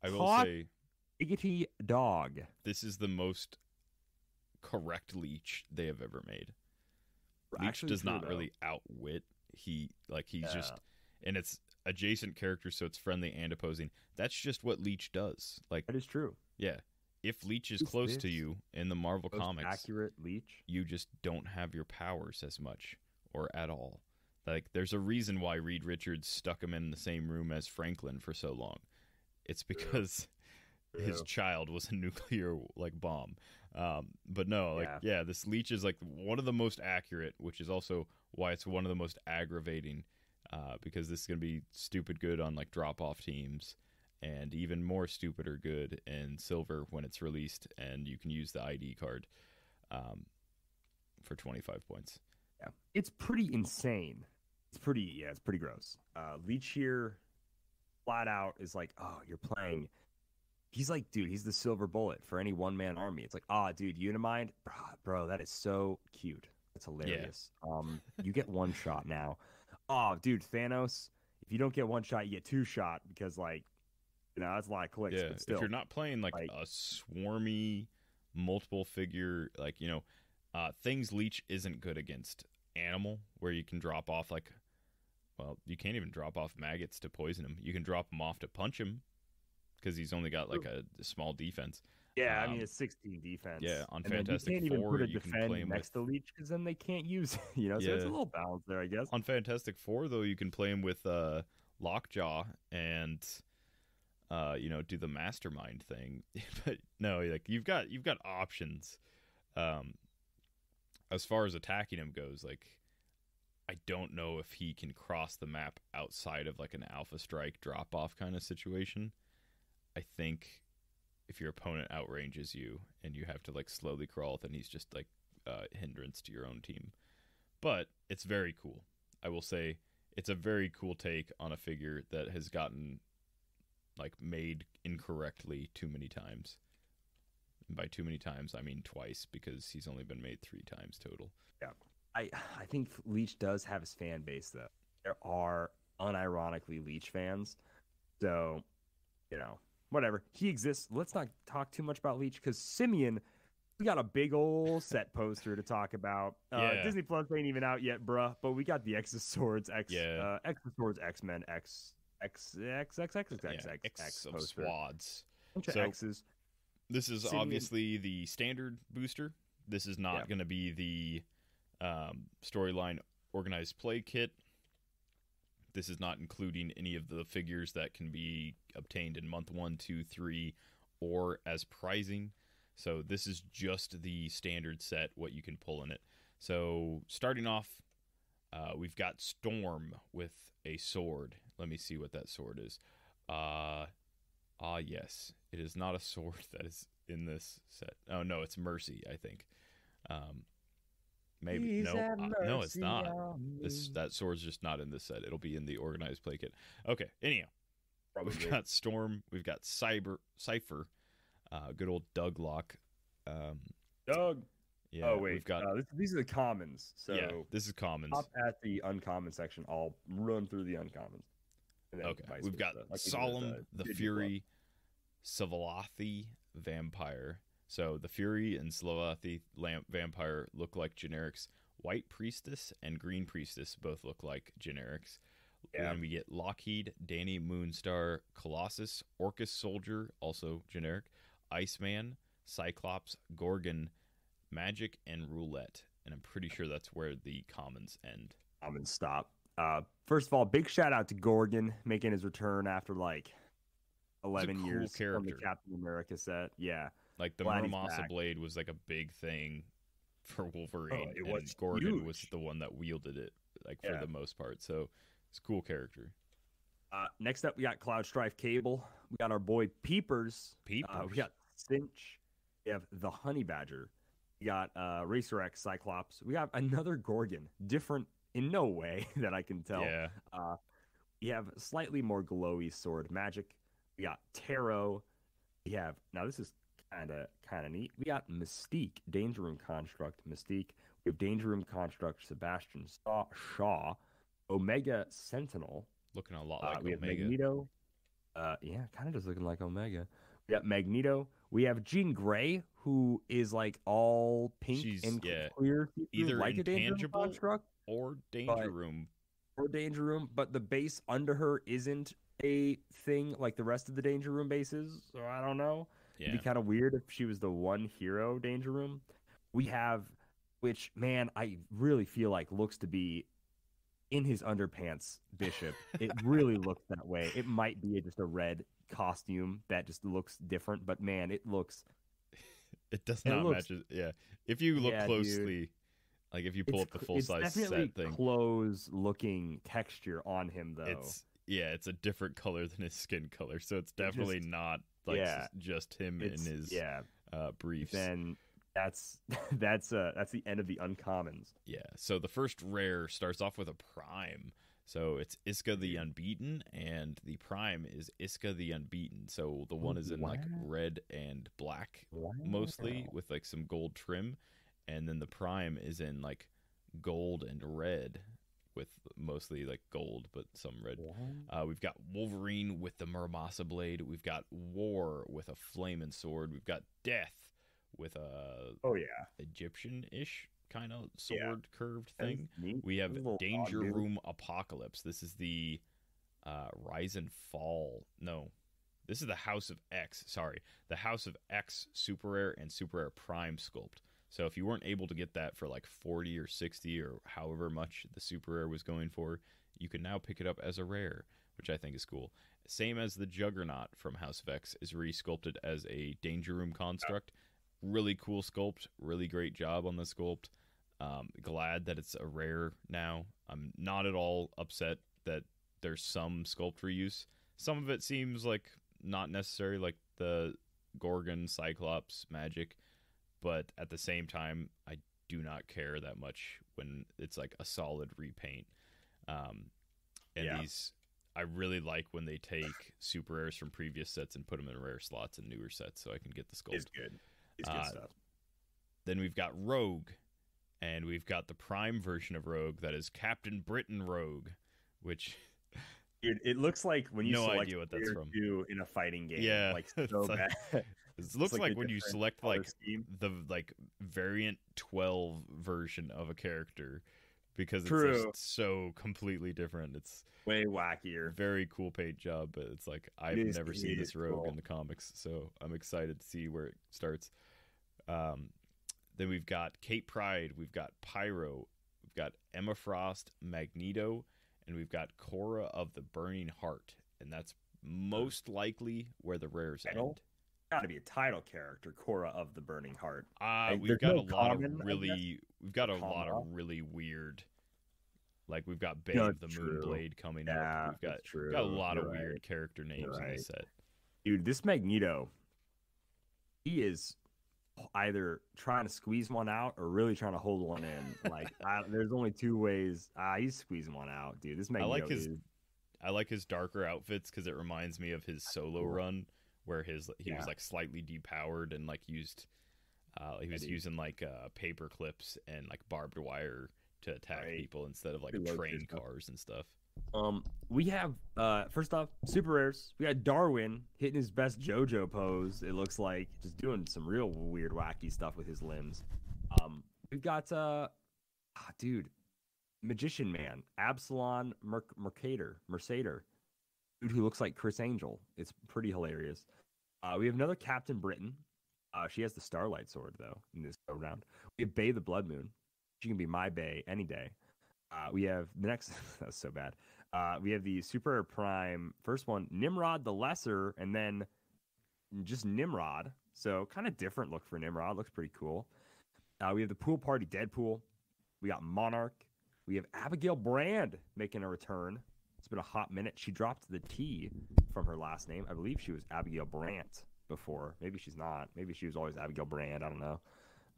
I will Hot say... Biggity dog. This is the most correct leech they have ever made. Leech Actually does true, not though. really outwit. He, like, he's yeah. just... And it's adjacent characters, so it's friendly and opposing. That's just what leech does. Like That is true. Yeah. If Leech is Who's close this? to you in the Marvel Most comics, accurate Leech, you just don't have your powers as much or at all. Like, there's a reason why Reed Richards stuck him in the same room as Franklin for so long. It's because yeah. his yeah. child was a nuclear like bomb. Um, but no, like yeah. yeah, this Leech is like one of the most accurate, which is also why it's one of the most aggravating, uh, because this is gonna be stupid good on like drop off teams. And even more stupid or good in silver when it's released, and you can use the I D card um, for twenty-five points. Yeah, it's pretty insane. It's pretty, yeah, it's pretty gross. Uh, Leech here, flat out, is like, oh, you're playing. He's like, dude, he's the silver bullet for any one-man army. It's like, ah, oh, dude, Unimind, bro, bro, that is so cute. That's hilarious. Yeah. Um, you get one shot now. Oh, dude, Thanos. If you don't get one shot, you get two shot because like. No, that's a lot of clicks, yeah. but still. If you're not playing, like, like, a swarmy, multiple figure, like, you know, uh, things Leech isn't good against. Animal, where you can drop off, like, well, you can't even drop off maggots to poison him. You can drop him off to punch him, because he's only got, like, a, a small defense. Yeah, um, I mean, it's sixteen defense. Yeah, on and Fantastic you Four, you can play him next with... to Leech, because then they can't use it, you know? So yeah. it's a little balance there, I guess. On Fantastic Four, though, you can play him with uh, Lockjaw and... Uh, you know, do the mastermind thing, but no, like you've got you've got options. Um, as far as attacking him goes, like I don't know if he can cross the map outside of like an Alpha Strike drop off kind of situation. I think if your opponent outranges you and you have to like slowly crawl, then he's just like uh, a hindrance to your own team. But it's very cool. I will say it's a very cool take on a figure that has gotten. Like made incorrectly too many times. And by too many times, I mean twice because he's only been made three times total. Yeah, I I think Leech does have his fan base though. There are unironically Leech fans, so you know whatever he exists. Let's not talk too much about Leech because Simeon, we got a big old set poster to talk about. Uh, yeah. Disney Plus ain't even out yet, bruh. But we got the X of Swords, X yeah. uh, X of Swords, X Men, X. X X X X X X yeah, X, X, X of Swords. So X's. This is Simeon. Obviously the standard booster. This is not yeah. going to be the um, storyline organized play kit. This is not including any of the figures that can be obtained in month one, two, three, or as prizing. So this is just the standard set. What you can pull in it. So starting off. Uh, we've got Storm with a sword. Let me see what that sword is. Uh, ah, yes. It is not a sword that is in this set. Oh, no, it's Mercy, I think. Um, maybe. No, uh, no, it's not. This That sword's just not in this set. It'll be in the organized play kit. Okay, anyhow. Probably. We've got Storm. We've got Cyber Cypher. Uh, good old Doug Locke. Um, Doug! Yeah, oh wait, we've got... uh, this, these are the commons. So yeah, this is commons. Up at the uncommon section, I'll run through the uncommons. Okay, we've got so, Solemn, like the, the Fury, Svalathi Vampire. So the Fury and Svalathi Vampire look like generics. White Priestess and Green Priestess both look like generics. Yeah. And we get Lockheed, Danny Moonstar, Colossus, Orcus Soldier, also generic, Iceman, Cyclops, Gorgon, Magic, and Roulette, and I'm pretty sure that's where the commons end. Commons stop. Uh, first of all, big shout out to Gorgon making his return after like eleven cool years character. From the Captain America set. Yeah, like the Muramasa blade was like a big thing for Wolverine. Oh, it was and Gordon huge. Was the one that wielded it, like for yeah. the most part. So it's a cool character. Uh, next up, we got Cloud Strife Cable. We got our boy Peepers. Peepers. Uh, we got Cinch. We have the Honey Badger. We got uh, Racer X Cyclops. We got another Gorgon, different in no way that I can tell. Yeah. Uh, we have slightly more glowy sword magic. We got Taro. We have now this is kind of kind of neat. We got Mystique, Danger Room Construct, Mystique. We have Danger Room Construct, Sebastian Shaw, Omega Sentinel. Looking a lot like uh, we Omega. Have Magneto. Uh, yeah, kind of just looking like Omega. We got Magneto. We have Jean Grey, who is like all pink She's, and yeah, clear, either like intangible a Danger Room or Danger but, Room, or Danger Room. But the base under her isn't a thing like the rest of the Danger Room bases. So I don't know. Yeah. It'd be kind of weird if she was the one hero Danger Room. We have, which man, I really feel like looks to be. In his underpants, Bishop. It really looks that way. It might be just a red costume that just looks different, but man, it looks. It does not match. Yeah, if you look yeah, closely, dude. Like if you pull it's, up the full size set thing, clothes looking texture on him though. It's yeah, it's a different color than his skin color, so it's definitely it just, not like yeah, just him in his yeah uh, briefs. Then. That's that's uh that's the end of the uncommons. Yeah. So the first rare starts off with a prime. So it's Iska the Unbeaten, and the prime is Iska the Unbeaten. So the one is in wow. like red and black wow. mostly with like some gold trim, and then the prime is in like gold and red with mostly like gold but some red. Wow. Uh, we've got Wolverine with the Muramasa blade. We've got War with a flaming sword. We've got Death. With a oh yeah Egyptian-ish kind of sword yeah. curved thing. We have Danger odd, Room Apocalypse. This is the uh, Rise and Fall. No, this is the House of X. Sorry, the House of X Super Rare and Super Rare Prime Sculpt. So if you weren't able to get that for like forty or sixty or however much the Super Rare was going for, you can now pick it up as a rare, which I think is cool. Same as the Juggernaut from House of X is re-sculpted as a Danger Room construct. Yeah. Really cool sculpt. Really great job on the sculpt. Um, glad that it's a rare now. I'm not at all upset that there's some sculpt reuse. Some of it seems like not necessary, like the Gorgon, Cyclops, Magic. But at the same time, I do not care that much when it's like a solid repaint. Um, and yeah. these, I really like when they take super rares from previous sets and put them in rare slots in newer sets so I can get the sculpt. It's good. It's good uh, stuff. Then we've got Rogue, and we've got the prime version of Rogue that is Captain Britain Rogue, which Dude, it looks like when you no select idea what that's from in a fighting game. Yeah, like so bad. Like, it looks like, like when you select like scheme. The like variant twelve version of a character because it's True. Just so completely different. It's way wackier. Very cool paint job, but it's like I've it is, never seen this Rogue cool. in the comics, so I'm excited to see where it starts. Um, then we've got Kate Pryde, we've got Pyro, we've got Emma Frost, Magneto, and we've got Cora of the Burning Heart, and that's most likely where the rares title? End. Got to be a title character, Cora of the Burning Heart. Ah, uh, like, we've got no a lot common, of really, we've got a combo. Lot of really weird. Like we've got Bane no, of the true. Moonblade coming yeah, up. We've got, true. got a lot You're of right. weird character names right. in this set. Dude, this Magneto, he is either trying to squeeze one out or really trying to hold one in. Like I, there's only two ways. Ah, he's squeezing one out, dude. This Magneto. I like his, dude. I like his darker outfits because it reminds me of his solo run. Where his he yeah. was like slightly depowered and like used, uh, he was Eddie. using like uh, paper clips and like barbed wire to attack right. people instead of like Pretty train cars and stuff. Um, we have uh, first off super rares. We got Darwin hitting his best JoJo pose. It looks like just doing some real weird wacky stuff with his limbs. Um, we've got uh, ah, dude, Magician Man, Absalon Merc- Mercator, Mercator. Dude who looks like Chris Angel. It's pretty hilarious. Uh, we have another Captain Britain. Uh, she has the Starlight Sword, though, in this go round. We have Bay the Blood Moon. She can be my Bay any day. Uh, we have the next... That's so bad. Uh, we have the Super Prime, first one, Nimrod the Lesser, and then just Nimrod. So kind of different look for Nimrod. Looks pretty cool. Uh, we have the Pool Party Deadpool. We got Monarch. We have Abigail Brand making a return. It's been a hot minute. She dropped the T from her last name. I believe she was Abigail Brandt before. Maybe she's not. Maybe she was always Abigail Brand. I don't know.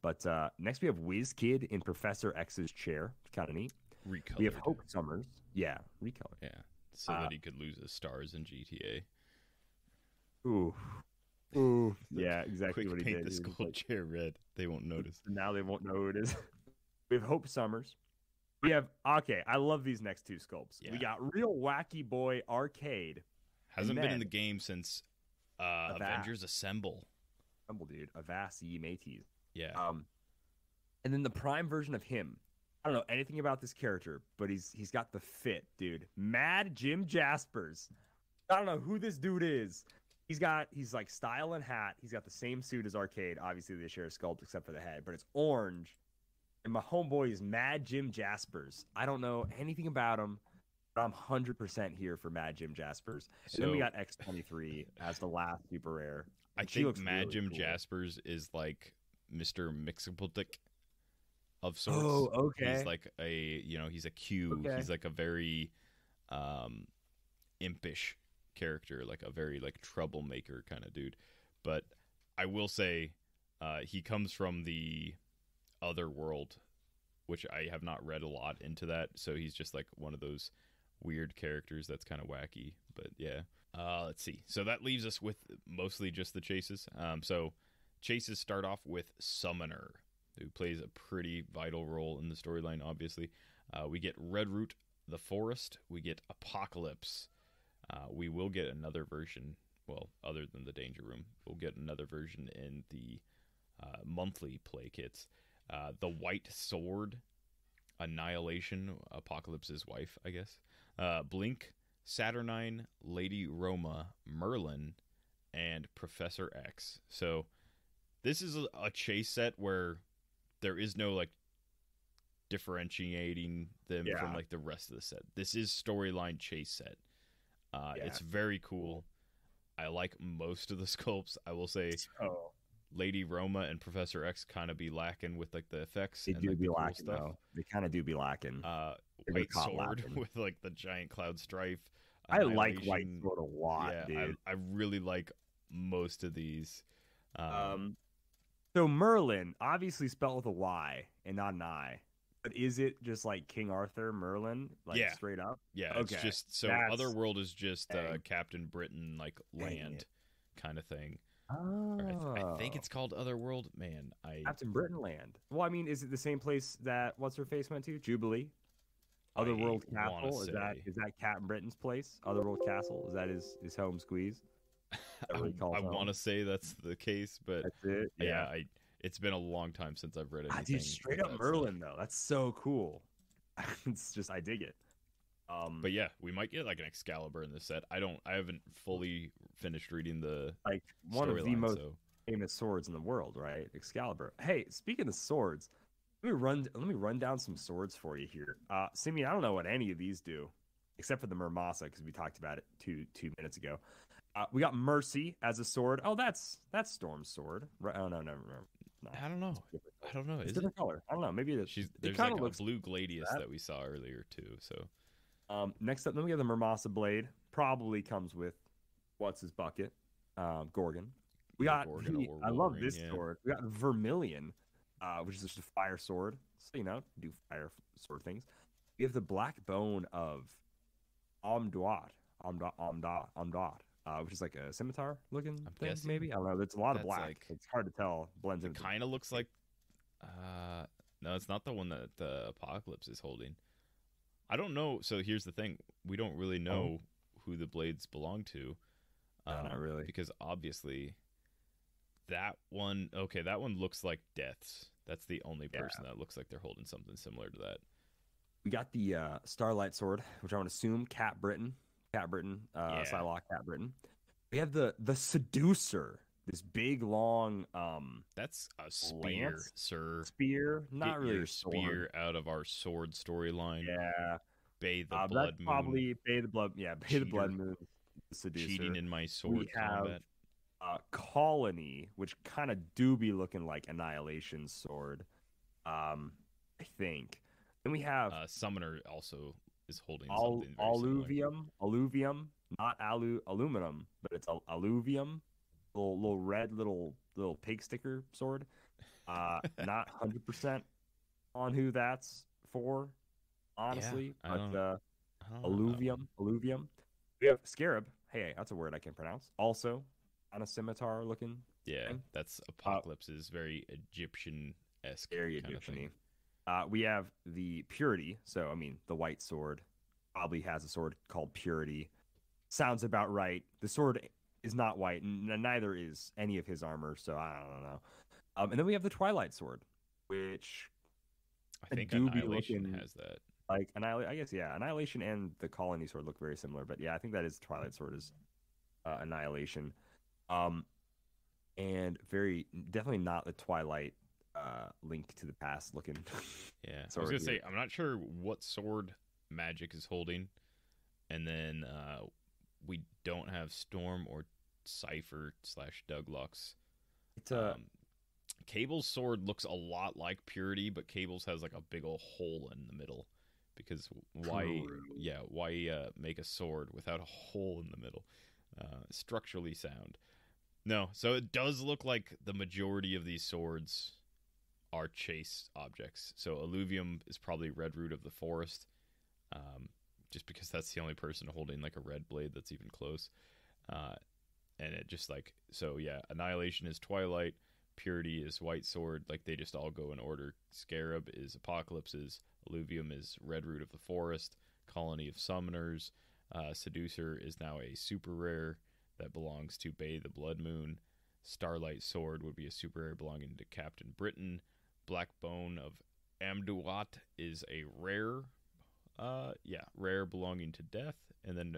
But uh, next we have WizKid in Professor X's chair. It's kind of neat. Recolored. We have Hope Summers. Yeah, recolored. Yeah, so uh, that he could lose his stars in G T A. Ooh. Ooh. Yeah, exactly Quick what he paint did. Paint the skull like, chair red. They won't notice. Now they won't know who it is. We have Hope Summers. We have, okay, I love these next two sculpts. Yeah. We got Real Wacky Boy Arcade. Hasn't been in the game since uh, Avengers Assemble. Assemble, dude. Avast Ye Métis. Yeah. Um, and then the prime version of him. I don't know anything about this character, but he's he's got the fit, dude. Mad Jim Jaspers. I don't know who this dude is. He's got, he's like style and hat. He's got the same suit as Arcade. Obviously, they share a sculpt except for the head, but it's orange. And my homeboy is Mad Jim Jaspers. I don't know anything about him, but I'm one hundred percent here for Mad Jim Jaspers. And so, then we got X twenty-three as the last super rare. I she think looks Mad really Jim cool. Jaspers is like Mister Mixable Dick of sorts. Oh, okay. He's like a, you know, he's a Q. Okay. He's like a very um, impish character, like a very like troublemaker kind of dude. But I will say uh, he comes from the other world, which I have not read a lot into that, so he's just like one of those weird characters that's kind of wacky. But yeah, uh let's see, so that leaves us with mostly just the chases. Um so chases start off with Summoner, who plays a pretty vital role in the storyline, obviously. Uh we get Redroot the Forest, we get Apocalypse, uh we will get another version, well, other than the Danger Room, we'll get another version in the uh monthly play kits. Uh, the White Sword, Annihilation, Apocalypse's wife, I guess. Uh, Blink, Saturnine, Lady Roma, Merlin, and Professor X. So this is a chase set where there is no like differentiating them yeah. from like the rest of the set. This is storyline chase set. Uh, yeah. It's very cool. I like most of the sculpts. I will say. Oh. Lady Roma and Professor X kind of be lacking with like the effects. They and, do like, be the cool lacking stuff. Though. They kind of do be lacking. Uh, White Sword lacking. With like the giant cloud strife. I like White Sword a lot, yeah, dude. I, I really like most of these. Um, um, so Merlin, obviously spelled with a Y and not an I. But is it just like King Arthur Merlin, like yeah. straight up? Yeah, okay. It's just so That's... Otherworld is just uh, Captain Britain like land kind of thing. Oh. I, th- I think it's called Otherworld. Man, I Captain Britain Land. Well, I mean, is it the same place that what's her face went to? Jubilee, Otherworld Castle. Is say. that is that Captain Britain's place? Otherworld Castle. Is that his his home squeeze? I, I want to say that's the case, but that's it. Yeah, yeah I, it's been a long time since I've read anything. I did straight up Merlin though. That's so cool. It's just I dig it. Um, but yeah, we might get like an Excalibur in this set. I don't, I haven't fully finished reading the like one of the most so. famous swords in the world, right? Excalibur. Hey, speaking of swords, let me run, let me run down some swords for you here. Uh, Simeon, I don't know what any of these do, except for the Murmasa because we talked about it two two minutes ago. Uh, we got Mercy as a sword. Oh, that's that's Storm's sword. Right? Oh no, no, no, I don't know. I don't know. It's a different it? color. I don't know. Maybe it is. She's, there's it like a blue Gladius that. that we saw earlier too. So. Um, next up, then we have the Murmasa Blade. Probably comes with what's his bucket, um, Gorgon. We got. Gorgon the, I love this yeah. sword. We got Vermilion, uh, which is just a fire sword. So you know, do fire sword things. We have the Black Bone of Amduat, Amduat, Amduat, Amduat, uh, which is like a scimitar looking thing. Guessing. Maybe I don't know. There's a lot That's of black. Like, it's hard to tell. Blends in. Kind of looks like. Uh, no, it's not the one that the Apocalypse is holding. I don't know. So here's the thing. We don't really know oh. who the blades belong to. No, um, not really. Because obviously that one. Okay, that one looks like Death's. That's the only person yeah. that looks like they're holding something similar to that. We got the uh, Starlight Sword, which I would assume Cat Britain. Cat Britain. Uh, yeah. Psylocke Cat Britain. We have the, the Seducer. This big, long... Um, That's a spear, lance? sir. Spear? Not Get really your a sword. Spear out of our sword storyline. Yeah. Bay the uh, Blood that's Moon. Probably Bay the Blood. Yeah, Bay Cheater. the Blood Moon. The Seducer. Cheating in my sword we combat. Have, uh, Colony, which kind of do be looking like Annihilation's sword, um, I think. Then we have uh, Summoner also is holding al- something. Very alluvium, similar. alluvium, not alu aluminum, but it's al- alluvium. Little, little red little little pig sticker sword. Uh, not hundred percent on who that's for, honestly. Yeah, but uh, alluvium, alluvium. We have Scarab. Hey, that's a word I can pronounce. Also, on a scimitar looking. Yeah, thing. That's Apocalypse's uh, very Egyptian-esque very kind Egyptian-y. of thing. Uh, we have the Purity. So, I mean, the white sword probably has a sword called Purity. Sounds about right. The sword is not white, and neither is any of his armor, so I don't know. Um, and then we have the Twilight Sword, which I think Annihilation has that. Like Annihilation, I guess, yeah. Annihilation and the Colony Sword look very similar, but yeah, I think that is Twilight Sword is uh, Annihilation. Um, and very definitely not the Twilight uh link to the past looking yeah sword. I was gonna here. say I'm not sure what sword Magic is holding, and then uh we don't have Storm or Cypher slash Douglock's. It's uh um, Cable's sword looks a lot like Purity, but Cable's has like a big old hole in the middle, because why true. yeah why uh make a sword without a hole in the middle? Uh structurally sound. No, so it does look like the majority of these swords are chase objects. So alluvium is probably Red Root of the Forest, um, just because that's the only person holding like a red blade that's even close. Uh, and it just like, so yeah, Annihilation is Twilight, Purity is White Sword, like they just all go in order. Scarab is Apocalypse's, alluvium is Red Root of the Forest, Colony of Summoners, uh, Seducer is now a super rare that belongs to Bay the Blood Moon, Starlight Sword would be a super rare belonging to Captain Britain, Black Bone of Amduat is a rare, uh, yeah, rare belonging to Death, and then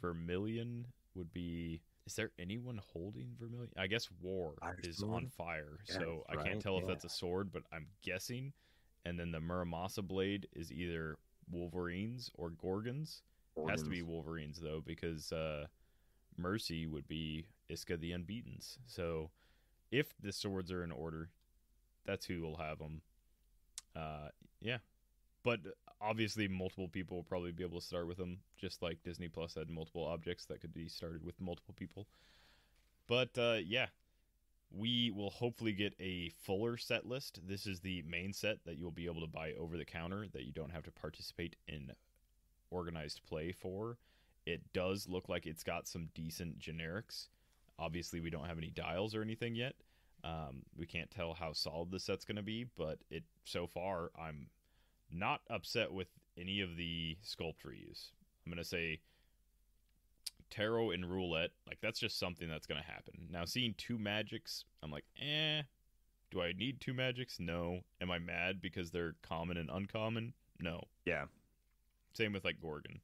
Vermilion would be. Is there anyone holding Vermilion? I guess War Fire is sword? on fire, yeah, so I right, can't tell yeah. if that's a sword, but I'm guessing. And then the Muramasa blade is either Wolverine's or Gorgon's. Gorgon's. Has to be Wolverine's though, because uh, Mercy would be Iska the Unbeaten's. So if the swords are in order, that's who will have them. Uh, yeah. But obviously multiple people will probably be able to start with them, just like Disney Plus had multiple objects that could be started with multiple people. But uh, yeah, we will hopefully get a fuller set list. This is the main set that you'll be able to buy over the counter, that you don't have to participate in organized play for. It does look like it's got some decent generics. Obviously, we don't have any dials or anything yet. Um, we can't tell how solid the set's going to be, but it so far, I'm not upset with any of the sculptures. I'm going to say tarot and roulette. Like, that's just something that's going to happen. Now, seeing two magics, I'm like, eh. Do I need two magics? No. Am I mad because they're common and uncommon? No. Yeah. Same with, like, Gorgon.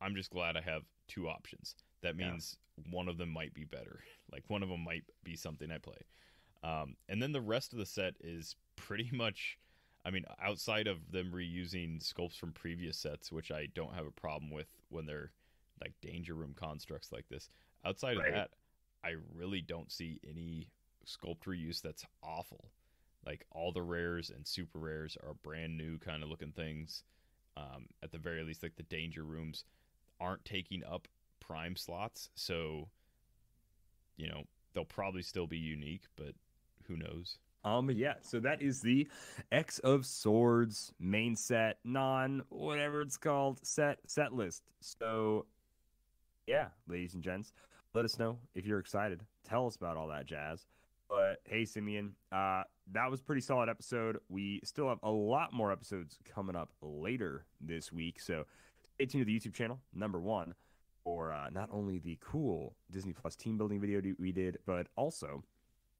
I'm just glad I have two options. That means yeah. one of them might be better. Like, one of them might be something I play. Um, and then the rest of the set is pretty much, I mean, outside of them reusing sculpts from previous sets, which I don't have a problem with when they're, like, danger room constructs like this. Outside right. of that, I really don't see any sculpt reuse that's awful. Like, all the rares and super rares are brand new kind of looking things. Um, at the very least, like, the danger rooms aren't taking up prime slots, so you know they'll probably still be unique, but who knows. Um yeah, so that is the X of Swords main set, non whatever it's called, set set list. So yeah, ladies and gents, let us know if you're excited, tell us about all that jazz. But hey, Simeon, uh that was a pretty solid episode. We still have a lot more episodes coming up later this week, so stay tuned to the YouTube channel, number one, for uh, not only the cool Disney Plus team building video we did, but also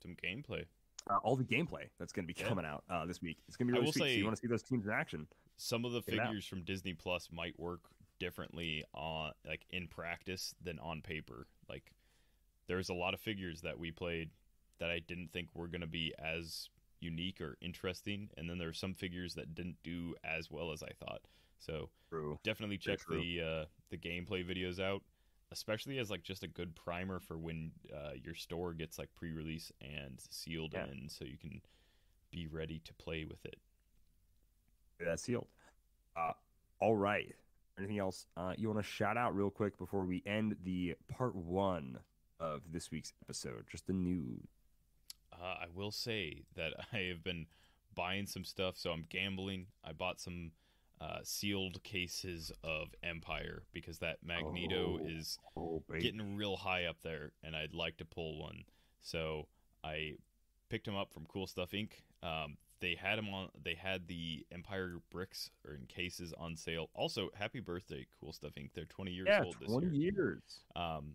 some gameplay. Uh, all the gameplay that's going to be coming yeah. out uh, this week. It's going to be really sweet. Say, so you want to see those teams in action. Some of the Get figures from Disney Plus might work differently on, like, in practice than on paper. Like, there's a lot of figures that we played that I didn't think were going to be as unique or interesting, and then there are some figures that didn't do as well as I thought. So True. definitely check the uh, the gameplay videos out, especially as like just a good primer for when uh, your store gets like pre-release and sealed yeah. in, so you can be ready to play with it. That's sealed. Uh, all right. Anything else uh, you want to shout out real quick before we end the part one of this week's episode? Just the news. Uh, I will say that I have been buying some stuff, so I'm gambling. I bought some uh, sealed cases of Empire because that Magneto oh, is oh, getting real high up there, and I'd like to pull one. So I picked them up from Cool Stuff Incorporated. Um, they had them on. They had the Empire bricks or in cases on sale. Also, happy birthday, Cool Stuff Incorporated. They're twenty years yeah, old this year. Yeah, twenty years. Um,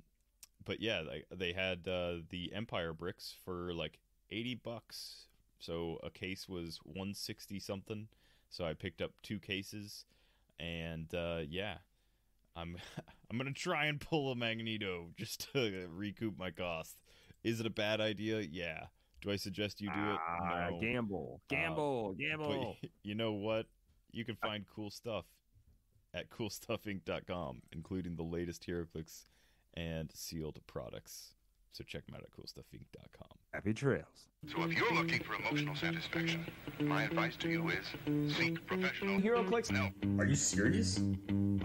but yeah, they, they had uh, the Empire bricks for like eighty bucks. So a case was one sixty something. So I picked up two cases, and uh, yeah, I'm I'm gonna try and pull a Magneto just to recoup my cost. Is it a bad idea? Yeah. Do I suggest you do it? Ah, no. Gamble, gamble, uh, gamble. You know what? You can find cool stuff at cool stuff inc dot com, including the latest HeroClix and sealed products. So check them out at cool stuff inc dot com. Happy trails. So if you're looking for emotional satisfaction, my advice to you is seek professional HeroClix. No. Are you serious?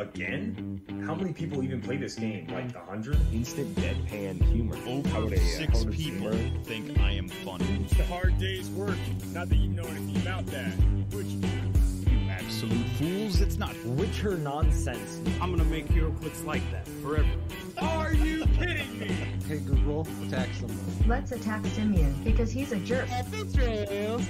Again? How many people even play this game? Like a hundred? Instant deadpan humor. Over six people think I am funny. It's a hard day's work. Not that you know anything about that. Which... absolute fools, it's not witcher nonsense. I'm gonna make HeroClix like that forever. Are you kidding me? Hey Google, attack someone. Let's attack Simeon because he's a jerk. Happy trails.